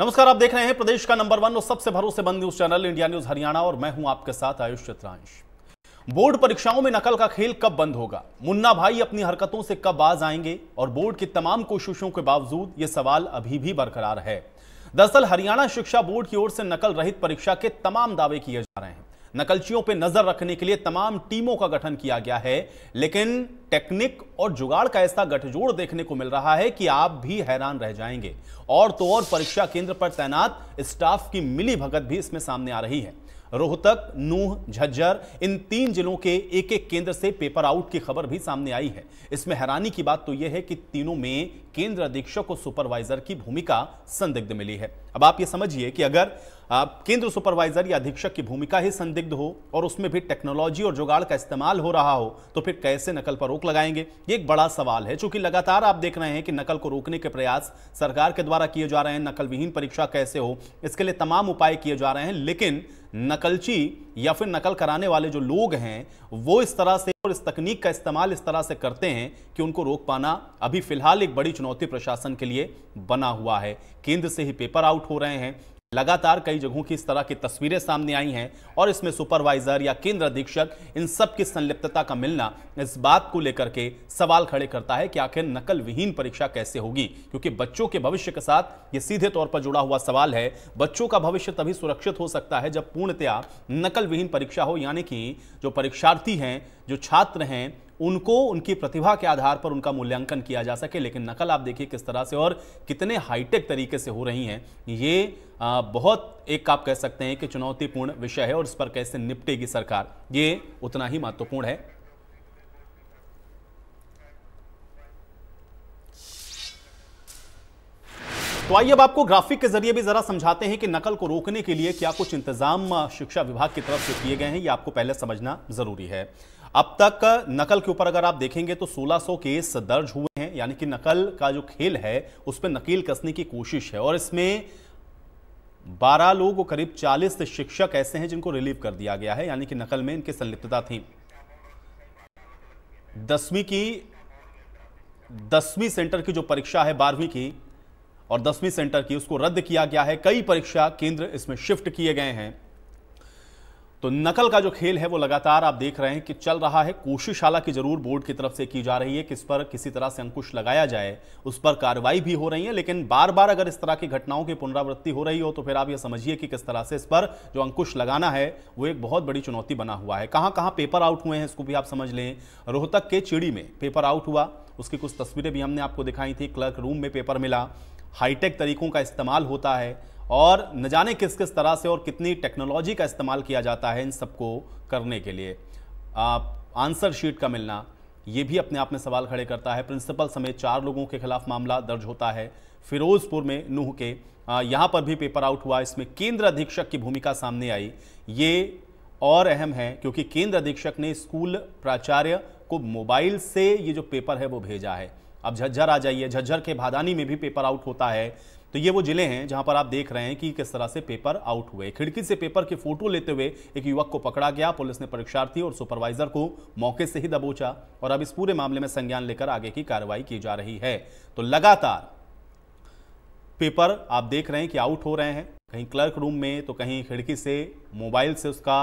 नमस्कार, आप देख रहे हैं प्रदेश का नंबर 1 और सबसे भरोसेमंद news channel India News Haryana और मैं हूं आपके साथ आयुष चित्रांश। बोर्ड परीक्षाओं में नकल का खेल कब बंद होगा? मुन्ना भाई अपनी हरकतों से कब बाज आएंगे? और बोर्ड की तमाम कोशिशों के बावजूद ये सवाल अभी भी बरकरार है। दरअसल हरियाणा शिक्षा बोर्ड की ओर से नकल रहित परीक्षा के तमाम दावे किए जा रहे हैं। नकलचियों पर नजर रखने के लिए तमाम टीमों का गठन किया गया है, लेकिन टेक्निक और जुगाड़ का ऐसा गठजोड़ देखने को मिल रहा है कि आप भी हैरान रह जाएंगे। और तो और परीक्षा केंद्र पर तैनात स्टाफ की मिलीभगत भी इसमें सामने आ रही है। रोहतक, नूह, झज्जर, इन 3 जिलों के एक-एक केंद्र से पेपर आउट की खबर भी सामने आई है। इसमें हैरानी की बात तो यह है कि तीनों में केंद्र अधीक्षक और सुपरवाइजर की भूमिका संदिग्ध मिली है। अब आप ये समझिए कि अगर केंद्र सुपरवाइजर या अधीक्षक की भूमिका ही संदिग्ध हो और उसमें भी टेक्नोलॉजी और जुगाड़ का इस्तेमाल हो रहा हो तो फिर कैसे नकल पर रोक लगाएंगे? ये एक बड़ा सवाल है। चूंकि लगातार आप देख रहे हैं कि नकल को रोकने के प्रयास सरकार के द्वारा किए जा रहे हैं। नकल विहीन परीक्षा कैसे हो, इसके लिए तमाम उपाय किए जा रहे हैं, लेकिन नकलची या फिर नकल कराने वाले जो लोग हैं वो इस तरह से और इस तकनीक का इस्तेमाल इस तरह से करते हैं कि उनको रोक पाना अभी फिलहाल एक बड़ी चुनौती प्रशासन के लिए बना हुआ है। केंद्र से ही पेपर आउट हो रहे हैं, लगातार कई जगहों की इस तरह की तस्वीरें सामने आई हैं और इसमें सुपरवाइजर या केंद्र अधीक्षक इन सब की संलिप्तता का मिलना इस बात को लेकर के सवाल खड़े करता है कि आखिर नकल विहीन परीक्षा कैसे होगी, क्योंकि बच्चों के भविष्य के साथ ये सीधे तौर पर जुड़ा हुआ सवाल है। बच्चों का भविष्य तभी सुरक्षित हो सकता है जब पूर्णतया नकल विहीन परीक्षा हो, यानी कि जो परीक्षार्थी हैं, जो छात्र हैं, उनको उनकी प्रतिभा के आधार पर उनका मूल्यांकन किया जा सके। लेकिन नकल आप देखिए किस तरह से और कितने हाईटेक तरीके से हो रही हैं। ये बहुत एक आप कह सकते हैं कि चुनौतीपूर्ण विषय है और इस पर कैसे निपटेगी सरकार, ये उतना ही महत्वपूर्ण है। तो आइए अब आपको ग्राफिक के जरिए भी जरा समझाते हैं कि नकल को रोकने के लिए क्या कुछ इंतजाम शिक्षा विभाग की तरफ से किए गए हैं, ये आपको पहले समझना जरूरी है। अब तक नकल के ऊपर अगर आप देखेंगे तो 1600 केस दर्ज हुए हैं, यानी कि नकल का जो खेल है उस पर नकील कसने की कोशिश है। और इसमें 12 लोग और करीब 40 शिक्षक ऐसे हैं जिनको रिलीव कर दिया गया है, यानी कि नकल में इनकी संलिप्तता थी। 10वीं सेंटर की जो परीक्षा है, 12वीं की और 10वीं सेंटर की, उसको रद्द किया गया है। कई परीक्षा केंद्र इसमें शिफ्ट किए गए हैं। तो नकल का जो खेल है वो लगातार आप देख रहे हैं कि चल रहा है। कोशिश हालांकि जरूर बोर्ड की तरफ से की जा रही है कि इस पर किसी तरह से अंकुश लगाया जाए, उस पर कार्रवाई भी हो रही है, लेकिन बार बार अगर इस तरह की घटनाओं की पुनरावृत्ति हो रही हो तो फिर आप ये समझिए कि किस तरह से इस पर जो अंकुश लगाना है वो एक बहुत बड़ी चुनौती बना हुआ है। कहाँ कहाँ पेपर आउट हुए हैं इसको भी आप समझ लें। रोहतक के चिड़ी में पेपर आउट हुआ, उसकी कुछ तस्वीरें भी हमने आपको दिखाई थी। क्लर्क रूम में पेपर मिला, हाईटेक तरीकों का इस्तेमाल होता है और न जाने किस किस तरह से और कितनी टेक्नोलॉजी का इस्तेमाल किया जाता है इन सबको करने के लिए। आंसर शीट का मिलना ये भी अपने आप में सवाल खड़े करता है। प्रिंसिपल समेत 4 लोगों के खिलाफ मामला दर्ज होता है। फिरोजपुर में नूह के यहाँ पर भी पेपर आउट हुआ, इसमें केंद्र अधीक्षक की भूमिका सामने आई। ये और अहम है क्योंकि केंद्र अधीक्षक ने स्कूल प्राचार्य को मोबाइल से ये जो पेपर है वो भेजा है। अब झज्जर आ जाइए, झज्जर के भादानी में भी पेपर आउट होता है। तो ये वो जिले हैं जहां पर आप देख रहे हैं कि किस तरह से पेपर आउट हुए। खिड़की से पेपर की फोटो लेते हुए एक युवक को पकड़ा गया। पुलिस ने परीक्षार्थी और सुपरवाइजर को मौके से ही दबोचा और अब इस पूरे मामले में संज्ञान लेकर आगे की कार्रवाई की जा रही है। तो लगातार पेपर आप देख रहे हैं कि आउट हो रहे हैं, कहीं क्लर्क रूम में तो कहीं खिड़की से मोबाइल से उसका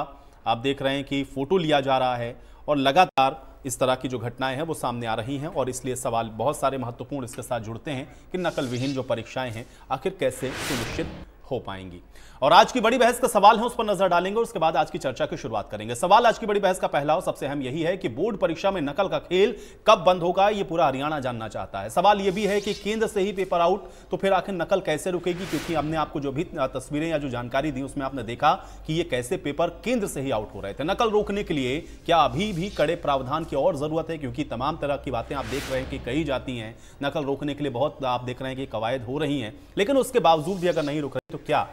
आप देख रहे हैं कि फोटो लिया जा रहा है और लगातार इस तरह की जो घटनाएं हैं वो सामने आ रही हैं। और इसलिए सवाल बहुत सारे महत्वपूर्ण इसके साथ जुड़ते हैं कि नकल विहीन जो परीक्षाएं हैं आखिर कैसे सुनिश्चित हो पाएंगी। और आज की बड़ी बहस का सवाल है, उस पर नजर डालेंगे और उसके बाद आज की चर्चा की शुरुआत करेंगे। सवाल आज की बड़ी बहस का पहला और सबसे अहम यही है कि बोर्ड परीक्षा में नकल का खेल कब बंद होगा, ये पूरा हरियाणा जानना चाहता है। सवाल ये भी है कि केंद्र से ही पेपर आउट तो फिर आखिर नकल कैसे रुकेगी, क्योंकि हमने आपको जो भी तस्वीरें या जो जानकारी दी उसमें आपने देखा कि ये कैसे पेपर केंद्र से ही आउट हो रहे थे। नकल रोकने के लिए क्या अभी भी कड़े प्रावधान की और जरूरत है, क्योंकि तमाम तरह की बातें आप देख रहे हैं कि कही जाती हैं। नकल रोकने के लिए बहुत आप देख रहे हैं कि कवायद हो रही हैं, लेकिन उसके बावजूद भी अगर नहीं रुक रही तो क्या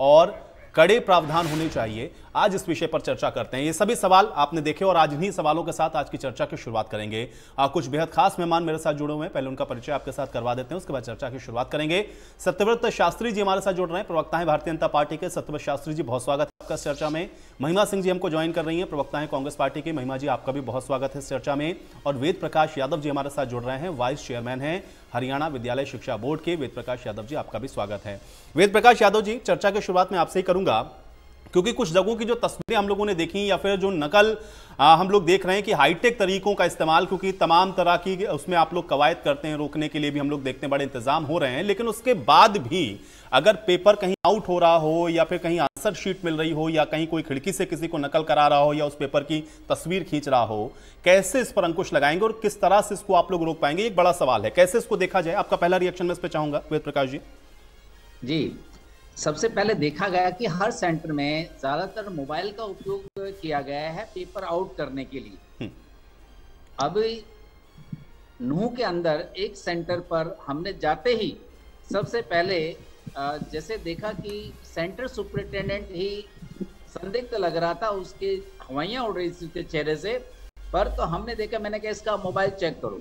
और कड़े प्रावधान होने चाहिए, आज इस विषय पर चर्चा करते हैं। ये सभी सवाल आपने देखे और आज इन्हीं सवालों के साथ आज की चर्चा की शुरुआत करेंगे। कुछ बेहद खास मेहमान मेरे साथ जुड़े हुए हैं, पहले उनका परिचय आपके साथ करवा देते हैं, उसके बाद चर्चा की शुरुआत करेंगे। सत्यव्रत शास्त्री जी हमारे साथ जुड़ रहे हैं, प्रवक्ता है भारतीय जनता पार्टी के। सत्यव्रत शास्त्री जी बहुत स्वागत है आपका इस चर्चा में। महिमा सिंह जी हमको ज्वाइन कर रही हैं, प्रवक्ता हैं कांग्रेस पार्टी के। महिमा जी आपका भी बहुत स्वागत है इस चर्चा में। और वेद प्रकाश यादव जी हमारे साथ जुड़ रहे हैं, वाइस चेयरमैन हैं हरियाणा विद्यालय शिक्षा बोर्ड के। वेद प्रकाश यादव जी आपका भी स्वागत है। वेद प्रकाश यादव जी, चर्चा की शुरुआत में आपसे ही करूंगा, क्योंकि कुछ जगहों की जो तस्वीरें हम लोगों ने देखी या फिर जो नकल हम लोग देख रहे हैं कि हाईटेक तरीकों का इस्तेमाल, क्योंकि तमाम तरह की उसमें आप लोग कवायद करते हैं, रोकने के लिए भी हम लोग देखते हैं बड़े इंतजाम हो रहे हैं, लेकिन उसके बाद भी अगर पेपर कहीं आउट हो रहा हो या फिर कहीं आंसर शीट मिल रही हो या कहीं कोई खिड़की से किसी को नकल करा रहा हो या उस पेपर की तस्वीर खींच रहा हो, कैसे इस पर अंकुश लगाएंगे और किस तरह से इसको आप लोग रोक पाएंगे, एक बड़ा सवाल है। कैसे इसको देखा जाए, आपका पहला रिएक्शन मैं इस पर चाहूंगा वेद प्रकाश जी। जी, सबसे पहले देखा गया कि हर सेंटर में ज्यादातर मोबाइल का उपयोग किया गया है पेपर आउट करने के लिए। अब नूह के अंदर एक सेंटर पर हमने जाते ही सबसे पहले जैसे देखा कि सेंटर सुपरिटेंडेंट ही संदिग्ध लग रहा था, उसके हवाइयाँ उड़ रही थी उसके चेहरे से, पर तो हमने देखा, मैंने कहा इसका मोबाइल चेक करो,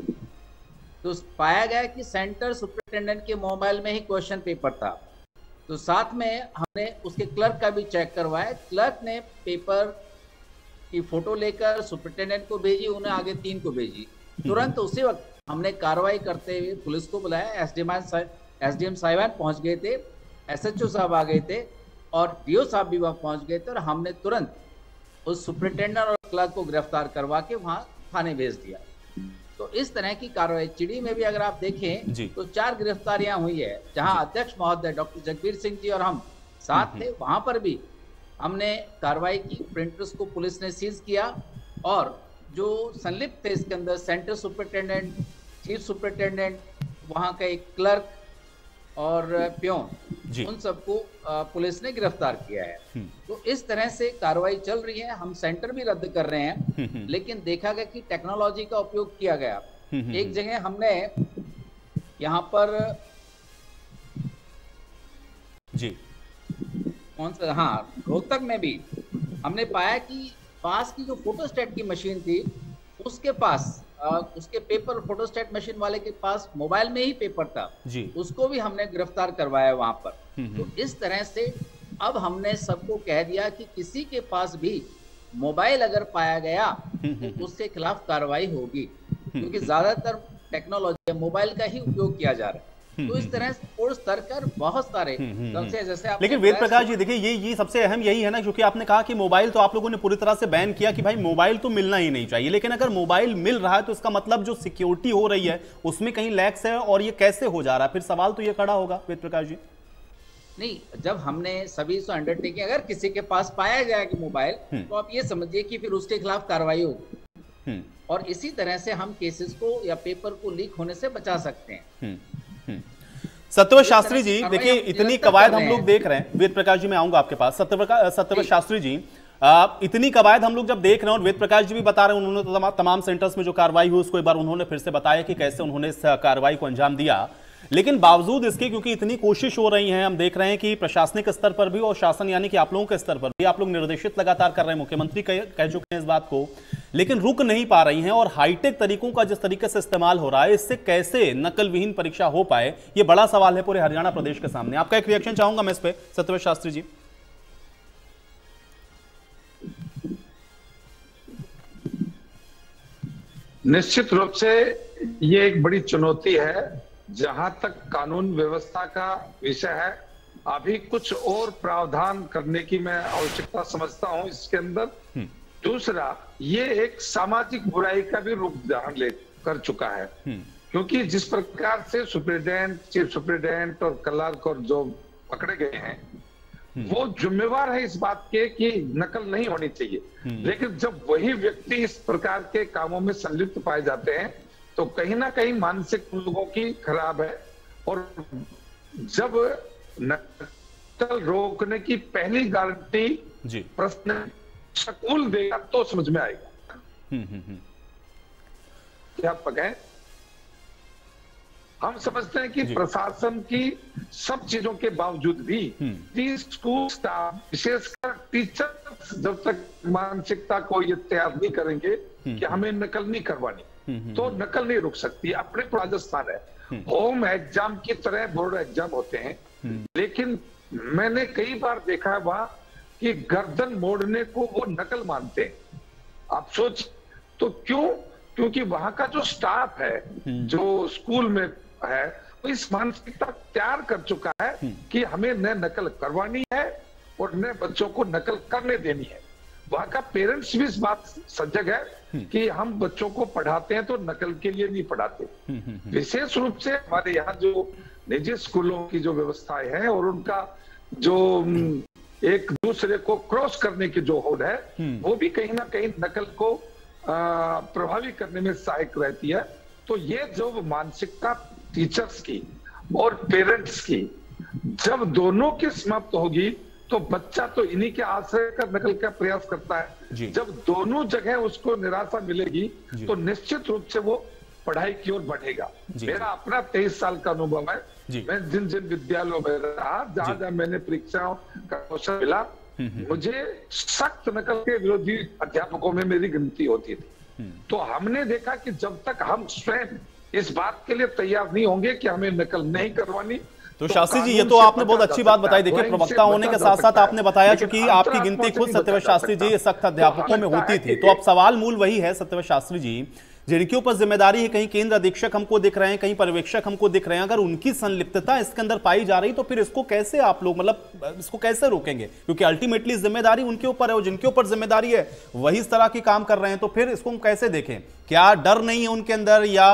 तो पाया गया कि सेंटर सुपरिटेंडेंट के मोबाइल में ही क्वेश्चन पेपर था। तो साथ में हमने उसके क्लर्क का भी चेक करवाया, क्लर्क ने पेपर की फोटो लेकर सुपरिटेंडेंट को भेजी, उन्हें आगे तीन को भेजी। तुरंत उसी वक्त हमने कार्रवाई करते हुए पुलिस को बुलाया, एसडीएम साहिबान पहुंच गए थे, एसएचओ साहब आ गए थे और डीओ साहब भी वहां पहुंच गए थे, और हमने तुरंत उस सुपरिटेंडेंट और क्लर्क को गिरफ्तार करवा के वहां थाने भेज दिया। तो इस तरह की कार्रवाई चिड़ी में भी अगर आप देखें तो 4 गिरफ्तारियां हुई है, जहां अध्यक्ष महोदय डॉक्टर जगबीर सिंह जी और हम साथ थे, वहां पर भी हमने कार्रवाई की। प्रिंटर्स को पुलिस ने सीज किया और जो संलिप्त थे इसके अंदर सेंटर सुपरिटेंडेंट, चीफ सुपरिटेंडेंट, वहां का एक क्लर्क और प्योन, उन सबको पुलिस ने गिरफ्तार किया है। तो इस तरह से कार्रवाई चल रही है। हम सेंटर भी रद्द कर रहे हैं, लेकिन देखा गया कि टेक्नोलॉजी का उपयोग किया गया। एक जगह हमने यहाँ पर जी कौन सा, हाँ, रोहतक में भी हमने पाया कि पास की जो फोटोस्टेट की मशीन थी उसके पास उसके पेपर फोटोस्टेट मशीन वाले के पास मोबाइल में ही पेपर था जी। उसको भी हमने गिरफ्तार करवाया वहां पर। तो इस तरह से अब हमने सबको कह दिया कि किसी के पास भी मोबाइल अगर पाया गया तो उसके खिलाफ कार्रवाई होगी, क्योंकि ज्यादातर टेक्नोलॉजी मोबाइल का ही उपयोग किया जा रहा है। तो इस तरह स्तर कर बहुत सारे जैसे आप, लेकिन वेद प्रकाश जी देखिए ये सबसे अहम यही है ना, क्योंकि आपने कहा कि मोबाइल तो आप लोगों ने पूरी तरह से बैन किया कि भाई मोबाइल तो मिलना ही नहीं चाहिए, लेकिन अगर मोबाइल मिल रहा है तो इसका मतलब जो सिक्योरिटी हो रही है उसमें कहीं लैक्स है, और ये कैसे हो जा रहा है, फिर सवाल तो ये खड़ा होगा वेद प्रकाश जी। नहीं, जब हमने सभी से अंडरटेकिंग, अगर किसी के पास पाया गया कि मोबाइल, तो आप ये समझिए कि फिर उसके खिलाफ कार्रवाई होगी, और इसी तरह से हम केसेस को या पेपर को लीक होने से बचा सकते हैं। सत्यव्रत शास्त्री जी देखिए, इतनी कवायद हम लोग देख रहे हैं, वेद प्रकाश जी मैं आऊंगा आपके पास। सत्यव्रत शास्त्री जी, इतनी कवायद हम लोग जब देख रहे हैं, और वेद प्रकाश जी भी बता रहे हैं उन्होंने तमाम सेंटर्स में जो कार्रवाई हुई उसको एक बार उन्होंने फिर से बताया कि कैसे उन्होंने इस कार्रवाई को अंजाम दिया, लेकिन बावजूद इसके क्योंकि इतनी कोशिश हो रही है, हम देख रहे हैं कि प्रशासनिक स्तर पर भी और शासन यानी कि आप लोगों के स्तर पर भी आप लोग निर्देशित लगातार कर रहे हैं, मुख्यमंत्री कह चुके हैं इस बात को, लेकिन रुक नहीं पा रही हैं। और हाईटेक तरीकों का जिस तरीके से इस्तेमाल हो रहा है, इससे कैसे नकल विहीन परीक्षा हो पाए, ये बड़ा सवाल है पूरे हरियाणा प्रदेश के सामने। आपका एक रिएक्शन चाहूंगा मैं इस पर सत्यव्रत शास्त्री जी। निश्चित रूप से ये एक बड़ी चुनौती है, जहां तक कानून व्यवस्था का विषय है। अभी कुछ और प्रावधान करने की मैं आवश्यकता समझता हूं इसके अंदर। दूसरा, ये एक सामाजिक बुराई का भी रूप धारण ले कर चुका है, क्योंकि जिस प्रकार से सुपरिटेंडेंट, चीफ सुपरिटेंडेंट और क्लर्क और जो पकड़े गए हैं वो जिम्मेवार है इस बात के कि नकल नहीं होनी चाहिए, लेकिन जब वही व्यक्ति इस प्रकार के कामों में संलिप्त पाए जाते हैं तो कहीं ना कहीं मानसिक लोगों की खराब है। और जब नकल रोकने की पहली गारंटी प्रश्न सकूल देगा तो समझ में आएगा। क्या आप कहें, हम समझते हैं कि प्रशासन की सब चीजों के बावजूद भी स्कूल स्टाफ, विशेषकर टीचर्स, जब तक मानसिकता को ये तैयार नहीं करेंगे कि हमें नकल नहीं करवानी, तो नकल नहीं रुक सकती। अपने को राजस्थान है, होम एग्जाम की तरह बोर्ड एग्जाम होते हैं, लेकिन मैंने कई बार देखा है वहां कि गर्दन मोड़ने को वो नकल मानते हैं। आप सोच, तो क्यों? क्योंकि वहां का जो स्टाफ है, जो स्कूल में है, वो इस मानसिकता तैयार कर चुका है कि हमें न नकल करवानी है और न बच्चों को नकल करने देनी है। वहां का पेरेंट्स भी इस बात सजग है कि हम बच्चों को पढ़ाते हैं तो नकल के लिए नहीं पढ़ाते। विशेष रूप से हमारे यहाँ जो निजी स्कूलों की जो व्यवस्थाएं हैं और उनका जो एक दूसरे को क्रॉस करने की जो होड़ है, वो भी कहीं ना कहीं नकल को प्रभावी करने में सहायक रहती है। तो ये जो मानसिकता टीचर्स की और पेरेंट्स की जब दोनों की समाप्त होगी, तो बच्चा तो इन्हीं के आश्रय का नकल का प्रयास करता है। जब दोनों जगह उसको निराशा मिलेगी तो निश्चित रूप से वो पढ़ाई की ओर बढ़ेगा। मेरा अपना 23 साल का अनुभव है। मैं जिन जिन विद्यालयों में रहा, जहां जहां मैंने परीक्षाओं का अवसर मिला, मुझे सख्त नकल के विरोधी अध्यापकों में मेरी गिनती होती थी। तो हमने देखा कि जब तक हम स्वयं इस बात के लिए तैयार नहीं होंगे कि हमें नकल नहीं करवानी। तो शास्त्री जी, ये तो आपने बहुत अच्छी बात बताई। देखिए, प्रवक्ता होने के साथ साथ आपने बताया, क्योंकि आपकी गिनती खुद सत्यवत शास्त्री जी सख्त अध्यापकों में होती थी। तो अब सवाल मूल वही है सत्यवत शास्त्री जी, जिनके ऊपर जिम्मेदारी है, कहीं केंद्र अधीक्षक हमको दिख रहे हैं, कहीं पर्यवेक्षक हमको दिख रहे हैं, अगर उनकी संलिप्तता इसके अंदर पाई जा रही तो फिर इसको कैसे आप लोग, मतलब इसको कैसे रोकेंगे? क्योंकि अल्टीमेटली जिम्मेदारी उनके ऊपर है, और जिनके ऊपर जिम्मेदारी है वही इस तरह की काम कर रहे हैं। तो फिर इसको हम कैसे देखें? क्या डर नहीं है उनके अंदर, या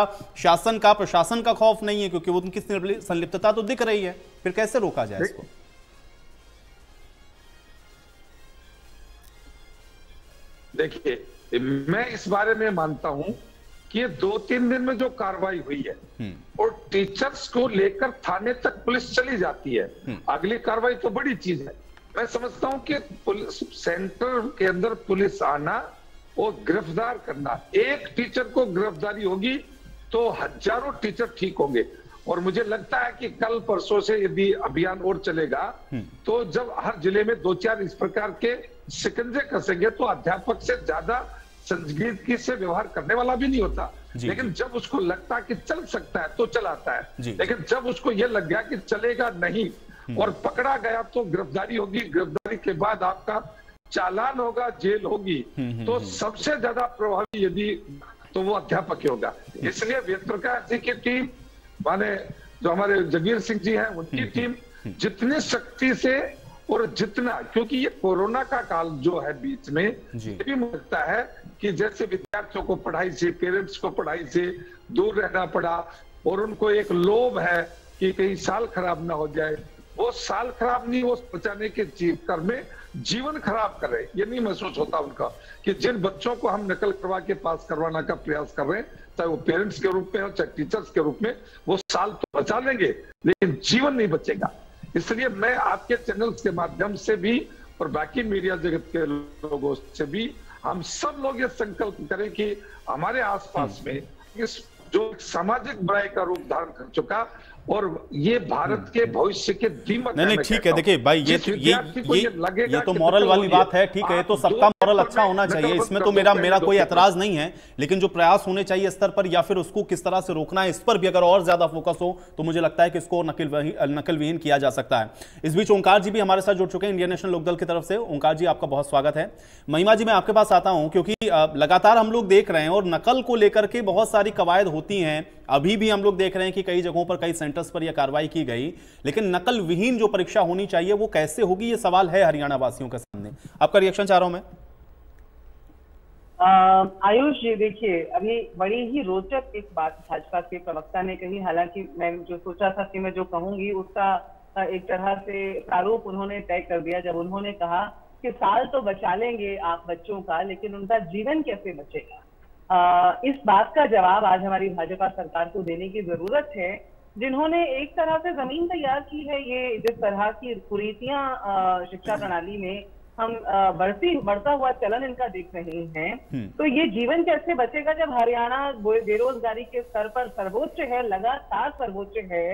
शासन का, प्रशासन का खौफ नहीं है? क्योंकि वो उनकी संलिप्तता तो दिख रही है, फिर कैसे रोका जाए इसको? देखिए, मैं इस बारे में मानता हूं कि ये 2-3 दिन में जो कार्रवाई हुई है और टीचर्स को लेकर थाने तक पुलिस चली जाती है, अगली कार्रवाई तो बड़ी चीज है। मैं समझता हूं कि पुलिस सेंटर के अंदर पुलिस आना और गिरफ्तार करना, एक टीचर को गिरफ्तारी होगी तो हजारों टीचर ठीक होंगे। और मुझे लगता है कि कल परसों से यदि अभियान और चलेगा तो जब हर जिले में 2-4 इस प्रकार के सिकंजे कसेंगे तो अध्यापक से ज्यादा संजीदगी से व्यवहार करने वाला भी नहीं होता। लेकिन जब उसको लगता कि चल सकता है तो चलाता है, लेकिन जब उसको यह लग गया कि चलेगा नहीं और पकड़ा गया तो गिरफ्तारी होगी, गिरफ्तारी के बाद आपका चालान होगा, जेल होगी, तो सबसे ज्यादा प्रभावी यदि तो वो अध्यापक ही होगा। इसलिए वेद प्रकाश जी की टीम, माने जो हमारे जगबीर सिंह जी हैं, उनकी टीम जितनी शक्ति से और जितना, क्योंकि ये कोरोना का काल जो है बीच में, ये भी मुझे लगता है कि जैसे विद्यार्थियों को पढ़ाई से, पेरेंट्स को पढ़ाई से दूर रहना पड़ा और उनको एक लोभ है कि कहीं साल खराब ना हो जाए, वो साल खराब नहीं, वो बचाने के चक्कर में जीवन खराब कर रहे। ये नहीं महसूस होता उनका कि जिन बच्चों को हम नकल करवा के पास करवाना का प्रयास कर रहे हैं, चाहे वो पेरेंट्स के रूप में हो चाहे टीचर्स के रूप में, वो साल तो बचा लेंगे लेकिन जीवन नहीं बचेगा। इसलिए मैं आपके चैनल्स के माध्यम से भी और बाकी मीडिया जगत के लोगों से भी, हम सब लोग ये संकल्प करें कि हमारे आसपास में इस जो सामाजिक बुराई का रूप धारण कर चुका और ये भारत के भविष्य के दीमक। नहीं, ठीक है, देखिए भाई, ये तो मॉरल वाली बात है, ठीक है, ये तो सबका मॉरल अच्छा होना चाहिए, इसमें तो मेरा कोई एतराज नहीं है, लेकिन जो प्रयास होने चाहिए स्तर पर या फिर उसको किस तरह से रोकना है, इस पर भी अगर और ज्यादा फोकस हो तो मुझे लगता है कि इसको नकलविहीन किया जा सकता है। इस बीच ओंकार जी भी हमारे साथ जुड़ चुके हैं इंडियन नेशनल लोकदल की तरफ से। ओंकार जी, आपका बहुत स्वागत है। महिमा जी, मैं आपके पास आता हूं, क्योंकि लगातार हम लोग देख रहे हैं और नकल को लेकर के बहुत सारी कवायद होती हैं, अभी भी हम लोग देख रहे हैं कि कई जगहों पर, कई सेंटर्स पर यह कार्रवाई की गई, लेकिन नकल विहीन जो परीक्षा होनी चाहिए वो कैसे होगी, ये सवाल है हरियाणा वासियों के सामने। आपका रिएक्शन चाह रहा हूं मैं। आयुष जी, देखिए, अभी बड़ी ही रोचक एक बात भाजपा के प्रवक्ता ने कही। हालांकि मैं जो सोचा था कि मैं जो कहूंगी उसका एक तरह से प्रारूप उन्होंने तय कर दिया जब उन्होंने कहा कि साल तो बचा लेंगे आप बच्चों का, लेकिन उनका जीवन कैसे बचेगा। इस बात का जवाब आज हमारी भाजपा सरकार को देने की जरूरत है, जिन्होंने एक तरह से जमीन तैयार की है। ये जिस तरह की कुरीतियां शिक्षा प्रणाली में हम बढ़ता हुआ चलन इनका देख रहे हैं, तो ये जीवन कैसे बचेगा जब हरियाणा बेरोजगारी के स्तर पर सर्वोच्च है, लगातार सर्वोच्च है,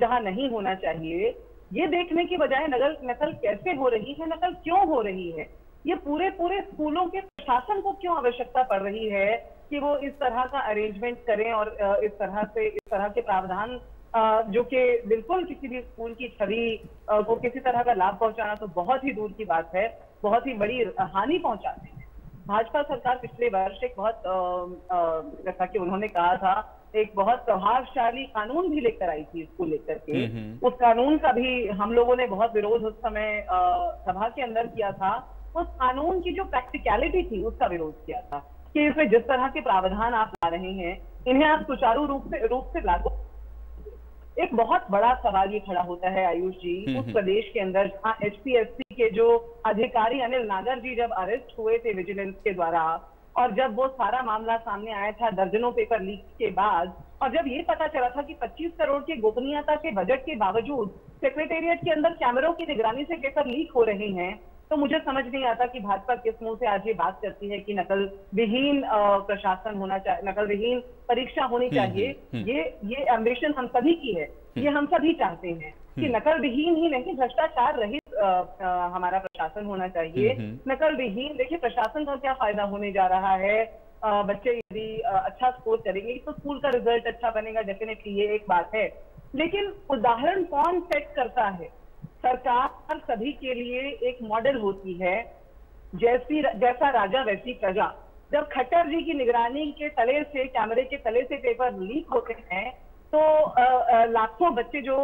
जहां नहीं होना चाहिए। ये देखने की बजाय नकल कैसे हो रही है, नकल क्यों हो रही है, ये पूरे स्कूलों के प्रशासन को क्यों आवश्यकता पड़ रही है कि वो इस तरह का अरेंजमेंट करें और इस तरह के प्रावधान जो कि बिल्कुल किसी भी स्कूल की छवि को किसी तरह का लाभ पहुंचाना तो बहुत ही दूर की बात है। बहुत ही बड़ी हानि पहुंचाते हैं। भाजपा सरकार पिछले वर्ष एक बहुत जैसा कि उन्होंने कहा था, एक बहुत प्रभावशाली कानून भी लेकर आई थी इसको लेकर के। उस कानून का भी हम लोगों ने बहुत विरोध उस समय सभा के अंदर किया था। उस कानून की जो प्रैक्टिकलिटी थी उसका विरोध किया था कि इसमें जिस तरह के प्रावधान आप ला रहे हैं इन्हें आप सुचारू रूप से लागू। एक बहुत बड़ा सवाल ये खड़ा होता है आयुष जी, उस प्रदेश के अंदर जहाँ एचपीएससी के जो अधिकारी अनिल नागर जी जब अरेस्ट हुए थे विजिलेंस के द्वारा, और जब वो सारा मामला सामने आया था दर्जनों पेपर लीक के बाद, और जब ये पता चला था कि 25 करोड़ के गोपनीयता के बजट के बावजूद सेक्रेटेरिएट के अंदर कैमरों की निगरानी से पेपर लीक हो रहे हैं, तो मुझे समझ नहीं आता कि भाजपा किस मुंह से आज ये बात करती है कि नकल विहीन प्रशासन होना चाहिए, नकल विहीन परीक्षा होनी चाहिए। ये एम्बिशन हम सभी की है, ये हम सभी चाहते हैं कि नकल विहीन ही नहीं, भ्रष्टाचार रहित हमारा प्रशासन होना चाहिए। नकल विहीन, देखिए प्रशासन का क्या फायदा होने जा रहा है, बच्चे यदि अच्छा स्कोर करेंगे तो स्कूल का रिजल्ट अच्छा बनेगा, डेफिनेटली ये एक बात है, लेकिन उदाहरण कौन सेट करता है? सरकार सभी के लिए एक मॉडल होती है, जैसा राजा वैसी प्रजा। जब खट्टर जी की निगरानी के तले से, कैमरे के तले से पेपर लीक होते हैं तो लाखों बच्चे जो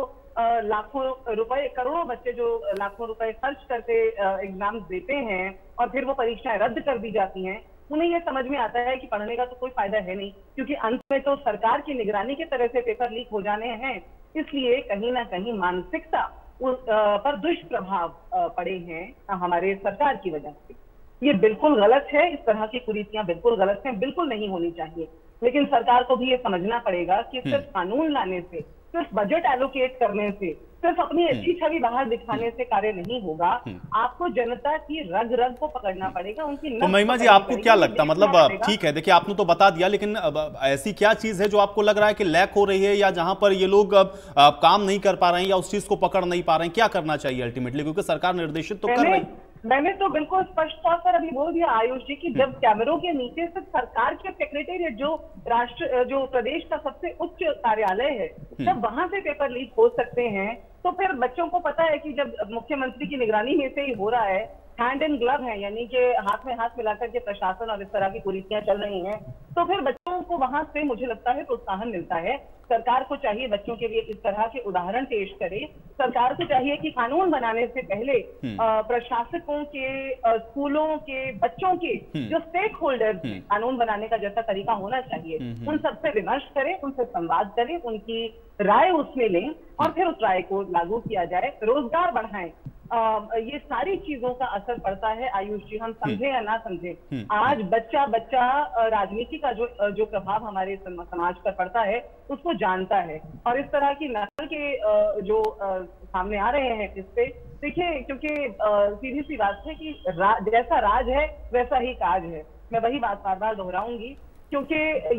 लाखों रुपए, करोड़ों बच्चे जो लाखों रुपए खर्च करके एग्जाम देते हैं और फिर वो परीक्षाएं रद्द कर दी जाती हैं, उन्हें ये समझ में आता है कि पढ़ने का तो कोई फायदा है नहीं, क्योंकि अंत में तो सरकार की निगरानी के तले से पेपर लीक हो जाने हैं। इसलिए कहीं ना कहीं मानसिकता पर दुष्प्रभाव पड़े हैं हमारे सरकार की वजह से। ये बिल्कुल गलत है, इस तरह की कुरीतियां बिल्कुल गलत हैं, बिल्कुल नहीं होनी चाहिए। लेकिन सरकार को भी ये समझना पड़ेगा कि सिर्फ कानून लाने से, सिर्फ बजट एलोकेट करने से, सिर्फ अपनी अच्छी छवि बाहर दिखाने से कार्य नहीं होगा। आपको जनता की रग रग को पकड़ना पड़ेगा, उनकी। तो महिमा जी आपको क्या लगता, मतलब ठीक है देखिए आपने तो बता दिया, लेकिन ऐसी क्या चीज है जो आपको लग रहा है कि लैक हो रही है या जहां पर ये लोग काम नहीं कर पा रहे हैं या उस चीज को पकड़ नहीं पा रहे हैं, क्या करना चाहिए अल्टीमेटली, क्योंकि सरकार निर्देशित तो कर रही है। मैंने तो बिल्कुल स्पष्ट तौर पर अभी बोल दिया आयुष जी कि जब कैमरों के नीचे से सरकार के सेक्रेटेरिएट जो प्रदेश का सबसे उच्च कार्यालय है, जब वहां से पेपर लीक हो सकते हैं तो फिर बच्चों को पता है कि जब मुख्यमंत्री की निगरानी में से ही हो रहा है, हैंड एंड ग्लव है, यानी कि हाथ में हाथ मिलाकर के प्रशासन और इस तरह की कुरीतियां चल रही हैं, तो फिर बच्चों को वहां से मुझे लगता है प्रोत्साहन मिलता है। सरकार को चाहिए बच्चों के लिए इस तरह के उदाहरण पेश करे। सरकार को चाहिए कि कानून बनाने से पहले प्रशासकों के, स्कूलों के, बच्चों के जो स्टेक होल्डर्स कानून बनाने का जैसा तरीका होना चाहिए, उन सबसे विमर्श करें, उनसे संवाद करें, उनकी राय उसमें लें और फिर उस राय को लागू किया जाए। रोजगार बढ़ाएं, ये सारी चीजों का असर पड़ता है आयुष जी, हम समझे या ना समझे। आज बच्चा राजनीति का जो प्रभाव हमारे समाज पर पड़ता है उसको जानता है, और इस तरह की नकल के जो सामने आ रहे हैं इससे, देखिए क्योंकि सीधी सी बात है कि जैसा राज है वैसा ही काज है। मैं वही बात बार बार दोहराऊंगी, क्योंकि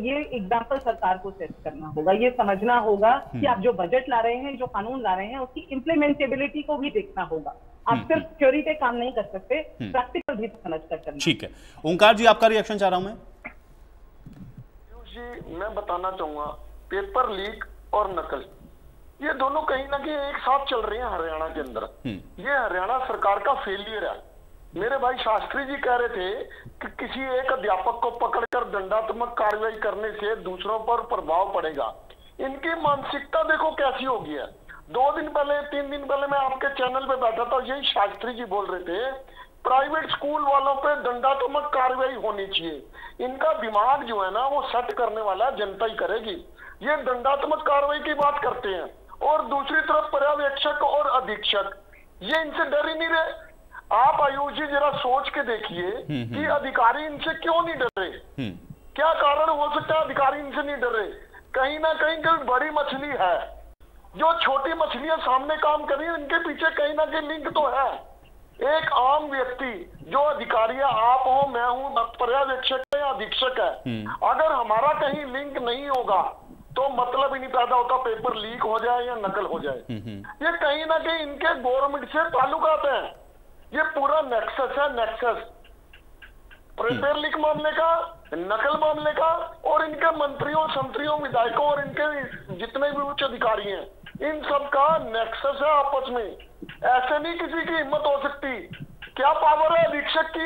ये एग्जाम्पल सरकार को सेट करना होगा, ये समझना होगा कि आप जो बजट ला रहे हैं, जो कानून ला रहे हैं, उसकी इम्प्लीमेंटेबिलिटी को भी देखना होगा। आप सिर्फ थ्योरी पे काम नहीं कर सकते, प्रैक्टिकल भी समझ कर करना। ठीक है, ओंकार जी आपका रिएक्शन चाह रहा हूं मैं बताना चाहूंगा, पेपर लीक और नकल ये दोनों कहीं ना कहीं एक साथ चल रहे हैं हरियाणा के अंदर। ये हरियाणा सरकार का फेलियर है। मेरे भाई शास्त्री जी कह रहे थे कि किसी एक अध्यापक को पकड़कर दंडात्मक कार्रवाई करने से दूसरों पर प्रभाव पड़ेगा। इनकी मानसिकता देखो कैसी हो गई है। 2 दिन पहले 3 दिन पहले मैं आपके चैनल पे बैठा था, यही शास्त्री जी बोल रहे थे प्राइवेट स्कूल वालों पे दंडात्मक कार्रवाई होनी चाहिए। इनका दिमाग जो है ना वो सेट करने वाला जनता ही करेगी। ये दंडात्मक कार्रवाई की बात करते हैं और दूसरी तरफ पर्यवेक्षक और अधीक्षक ये इनसे डर ही नहीं रहे। आप आयुष जी जरा सोच के देखिए कि अधिकारी इनसे क्यों नहीं डर रहे, क्या कारण हो सकता है अधिकारी इनसे नहीं डर रहे? कहीं ना कहीं कोई बड़ी मछली है, जो छोटी मछलियां सामने काम कर रही है इनके पीछे कहीं ना कहीं लिंक तो है। एक आम व्यक्ति जो अधिकारी है, आप हो मैं हूं, पर्यवेक्षक है या अधीक्षक है, अगर हमारा कहीं लिंक नहीं होगा तो मतलब ही नहीं पैदा होता पेपर लीक हो जाए या नकल हो जाए। ये कहीं ना कहीं इनके गवर्नमेंट से ताल्लुकात है, ये पूरा नेक्सस है, नेक्सस पेपर लीक मामले का, नकल मामले का, और इनके मंत्रियों, संतरियों, विधायकों और इनके जितने भी उच्च अधिकारी हैं इन सब का नेक्सस है आपस में। ऐसे नहीं किसी की हिम्मत हो सकती क्या पावर है अधीक्षक की,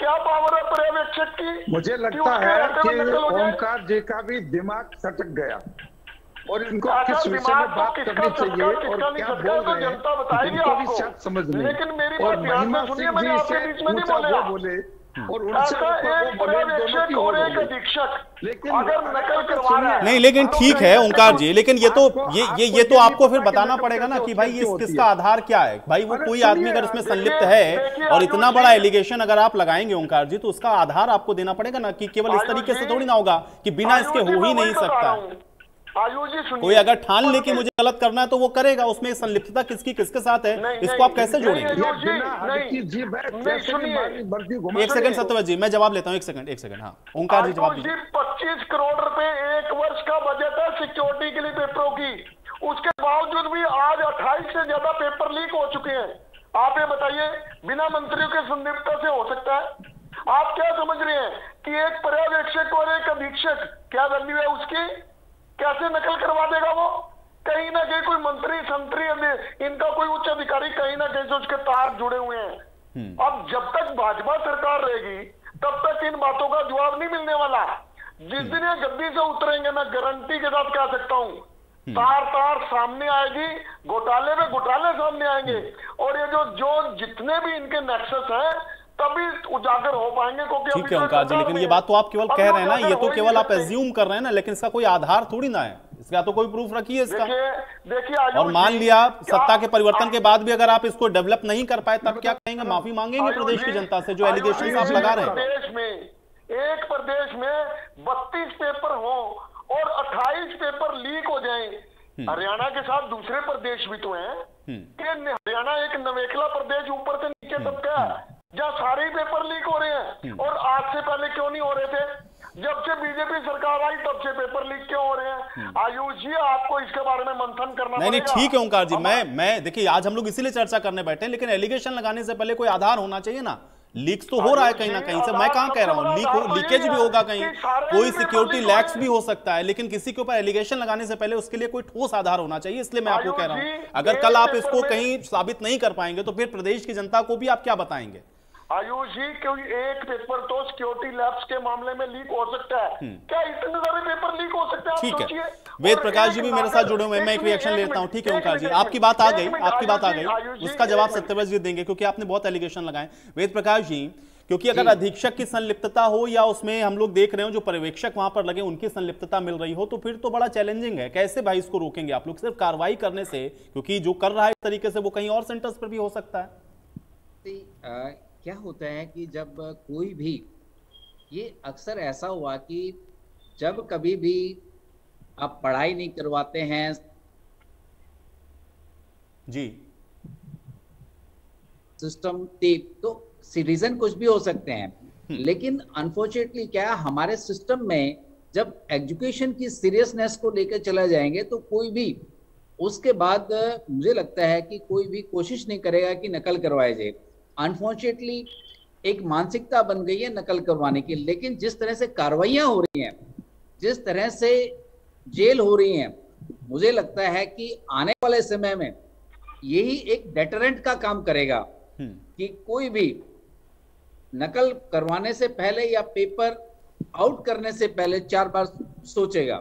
क्या पावर है पर्यवेक्षक की। मुझे लगता है कि ओमकार जी का भी दिमाग सटक गया और इनको किस विषय में बात करनी चाहिए और क्या बोल रहे हैं इनको भी शायद समझ नहीं। और महिमा सिंह जी से पूछा वो बोले और उनसे नहीं, लेकिन ठीक है ओंकार जी, लेकिन ये तो ये तो आपको फिर बताना पड़ेगा ना कि भाई ये किसका आधार क्या है। भाई वो कोई आदमी अगर इसमें संलिप्त है और इतना बड़ा एलिगेशन अगर आप लगाएंगे ओंकार जी तो उसका आधार आपको देना पड़ेगा ना, कि केवल इस तरीके से थोड़ी ना होगा कि बिना इसके हो ही नहीं सकता। कोई अगर ठान ले कि मुझे गलत करना है तो वो करेगा, उसमें संलिप्तता किसकी किसके साथ है इसको आप कैसे जोड़ेंगे। एक सेकंड सत्यवत जी मैं जवाब लेता हूँ, एक सेकंड हाँ ओंकार जी जवाब दीजिए। 25 करोड़ रुपए एक वर्ष का बजट है सिक्योरिटी के लिए पेपरों की, उसके बावजूद भी आज 28 से ज्यादा पेपर लीक हो चुके हैं। आप ये बताइए बिना मंत्रियों के संलिप्तता से हो सकता है? आप क्या समझ रहे हैं कि एक पर्यवेक्षक और एक अधीक्षक क्या वैल्यू है उसकी, कैसे नकल करवा देगा वो? कहीं ना कहीं कोई मंत्री संतरी इनका कोई उच्च अधिकारी कहीं ना कहीं से उसके तार जुड़े हुए हैं। अब जब तक भाजपा सरकार रहेगी तब तक इन बातों का जवाब नहीं मिलने वाला। जिस दिन ये गद्दी से उतरेंगे मैं गारंटी के साथ कह सकता हूं तार सामने आएगी, घोटाले में घोटाले सामने आएंगे और ये जो जितने भी इनके नेक्सस है तभी उजागर हो पाएंगे। ठीक है ओंकार जी, लेकिन ये बात तो आप केवल कह रहे हैं ना, ये तो केवल आप एज्यूम कर रहे हैं ना, लेकिन इसका कोई आधार थोड़ी ना है, इसका तो कोई प्रूफ रखिए इसका। देखिए और मान लिया सत्ता के परिवर्तन के बाद भी अगर आप इसको डेवलप नहीं कर पाए तब क्या कहेंगे? माफी मांगेंगे प्रदेश की जनता से जो एलिगेशन आप लगा रहे हैं। प्रदेश में एक प्रदेश में 32 पेपर हो और 28 पेपर लीक हो जाए। हरियाणा के साथ दूसरे प्रदेश भी तो है, हरियाणा एक नवेकला प्रदेश ऊपर से नीचे तक का जहाँ सारे पेपर लीक हो रहे हैं और आज से पहले क्यों नहीं हो रहे थे? जब से बीजेपी सरकार आई तब से पेपर लीक क्यों हो रहे हैं? आयुष जी आपको इसके बारे में मंथन करना नहीं ठीक है ओंकार जी, मैं देखिए आज हम लोग इसीलिए चर्चा करने बैठे हैं, लेकिन एलिगेशन लगाने से पहले कोई आधार होना चाहिए ना। लीक्स तो हो रहा है कहीं ना कहीं से, मैं कहां कह रहा हूं लीकेज भी होगा कहीं, कोई सिक्योरिटी लैक्स भी हो सकता है, लेकिन किसी के ऊपर एलिगेशन लगाने से पहले उसके लिए कोई ठोस आधार होना चाहिए। इसलिए मैं आपको कह रहा हूं अगर कल आप इसको कहीं साबित नहीं कर पाएंगे तो फिर प्रदेश की जनता को भी आप क्या बताएंगे? आयुष जी कोई एक पेपर तो सिक्योरिटी लैब्स के मामले में लीक हो सकता है, क्या इतने सारे पेपर लीक हो सकते हैं? ठीक है वेद प्रकाश जी भी मेरे साथ जुड़े हुए हैं, मैं एक रिएक्शन लेता हूं। ठीक है ओंकार जी आपकी बात आ गई उसका जवाब सत्यवत जी देंगे क्योंकि आपने बहुत एलिगेशन लगाए। वेद प्रकाश जी क्योंकि अगर अधीक्षक की संलिप्तता हो या उसमें हम लोग देख रहे हो जो पर्यवेक्षक वहां पर लगे उनकी संलिप्तता मिल रही हो तो फिर तो बड़ा चैलेंजिंग है, कैसे भाई इसको रोकेंगे आप लोग सिर्फ कार्रवाई करने से? क्योंकि जो कर रहा है इस तरीके से वो कहीं और सेंटर्स पर भी हो सकता है। क्या होता है कि जब कोई भी ये अक्सर ऐसा हुआ कि जब कभी भी आप पढ़ाई नहीं करवाते हैं जी सिस्टम टीप तो रीजन कुछ भी हो सकते हैं, लेकिन अनफॉर्चुनेटली क्या हमारे सिस्टम में जब एजुकेशन की सीरियसनेस को लेकर चला जाएंगे तो कोई भी उसके बाद मुझे लगता है कि कोई भी कोशिश नहीं करेगा कि नकल करवाए जाए। अनफॉर्चुनेटली एक मानसिकता बन गई है नकल करवाने की, लेकिन जिस तरह से कार्रवाइयां हो रही हैं, जिस तरह से जेल हो रही हैं, मुझे लगता है कि आने वाले समय में यही एक डेटरेंट का काम करेगा कि कोई भी नकल करवाने से पहले या पेपर आउट करने से पहले 4 बार सोचेगा।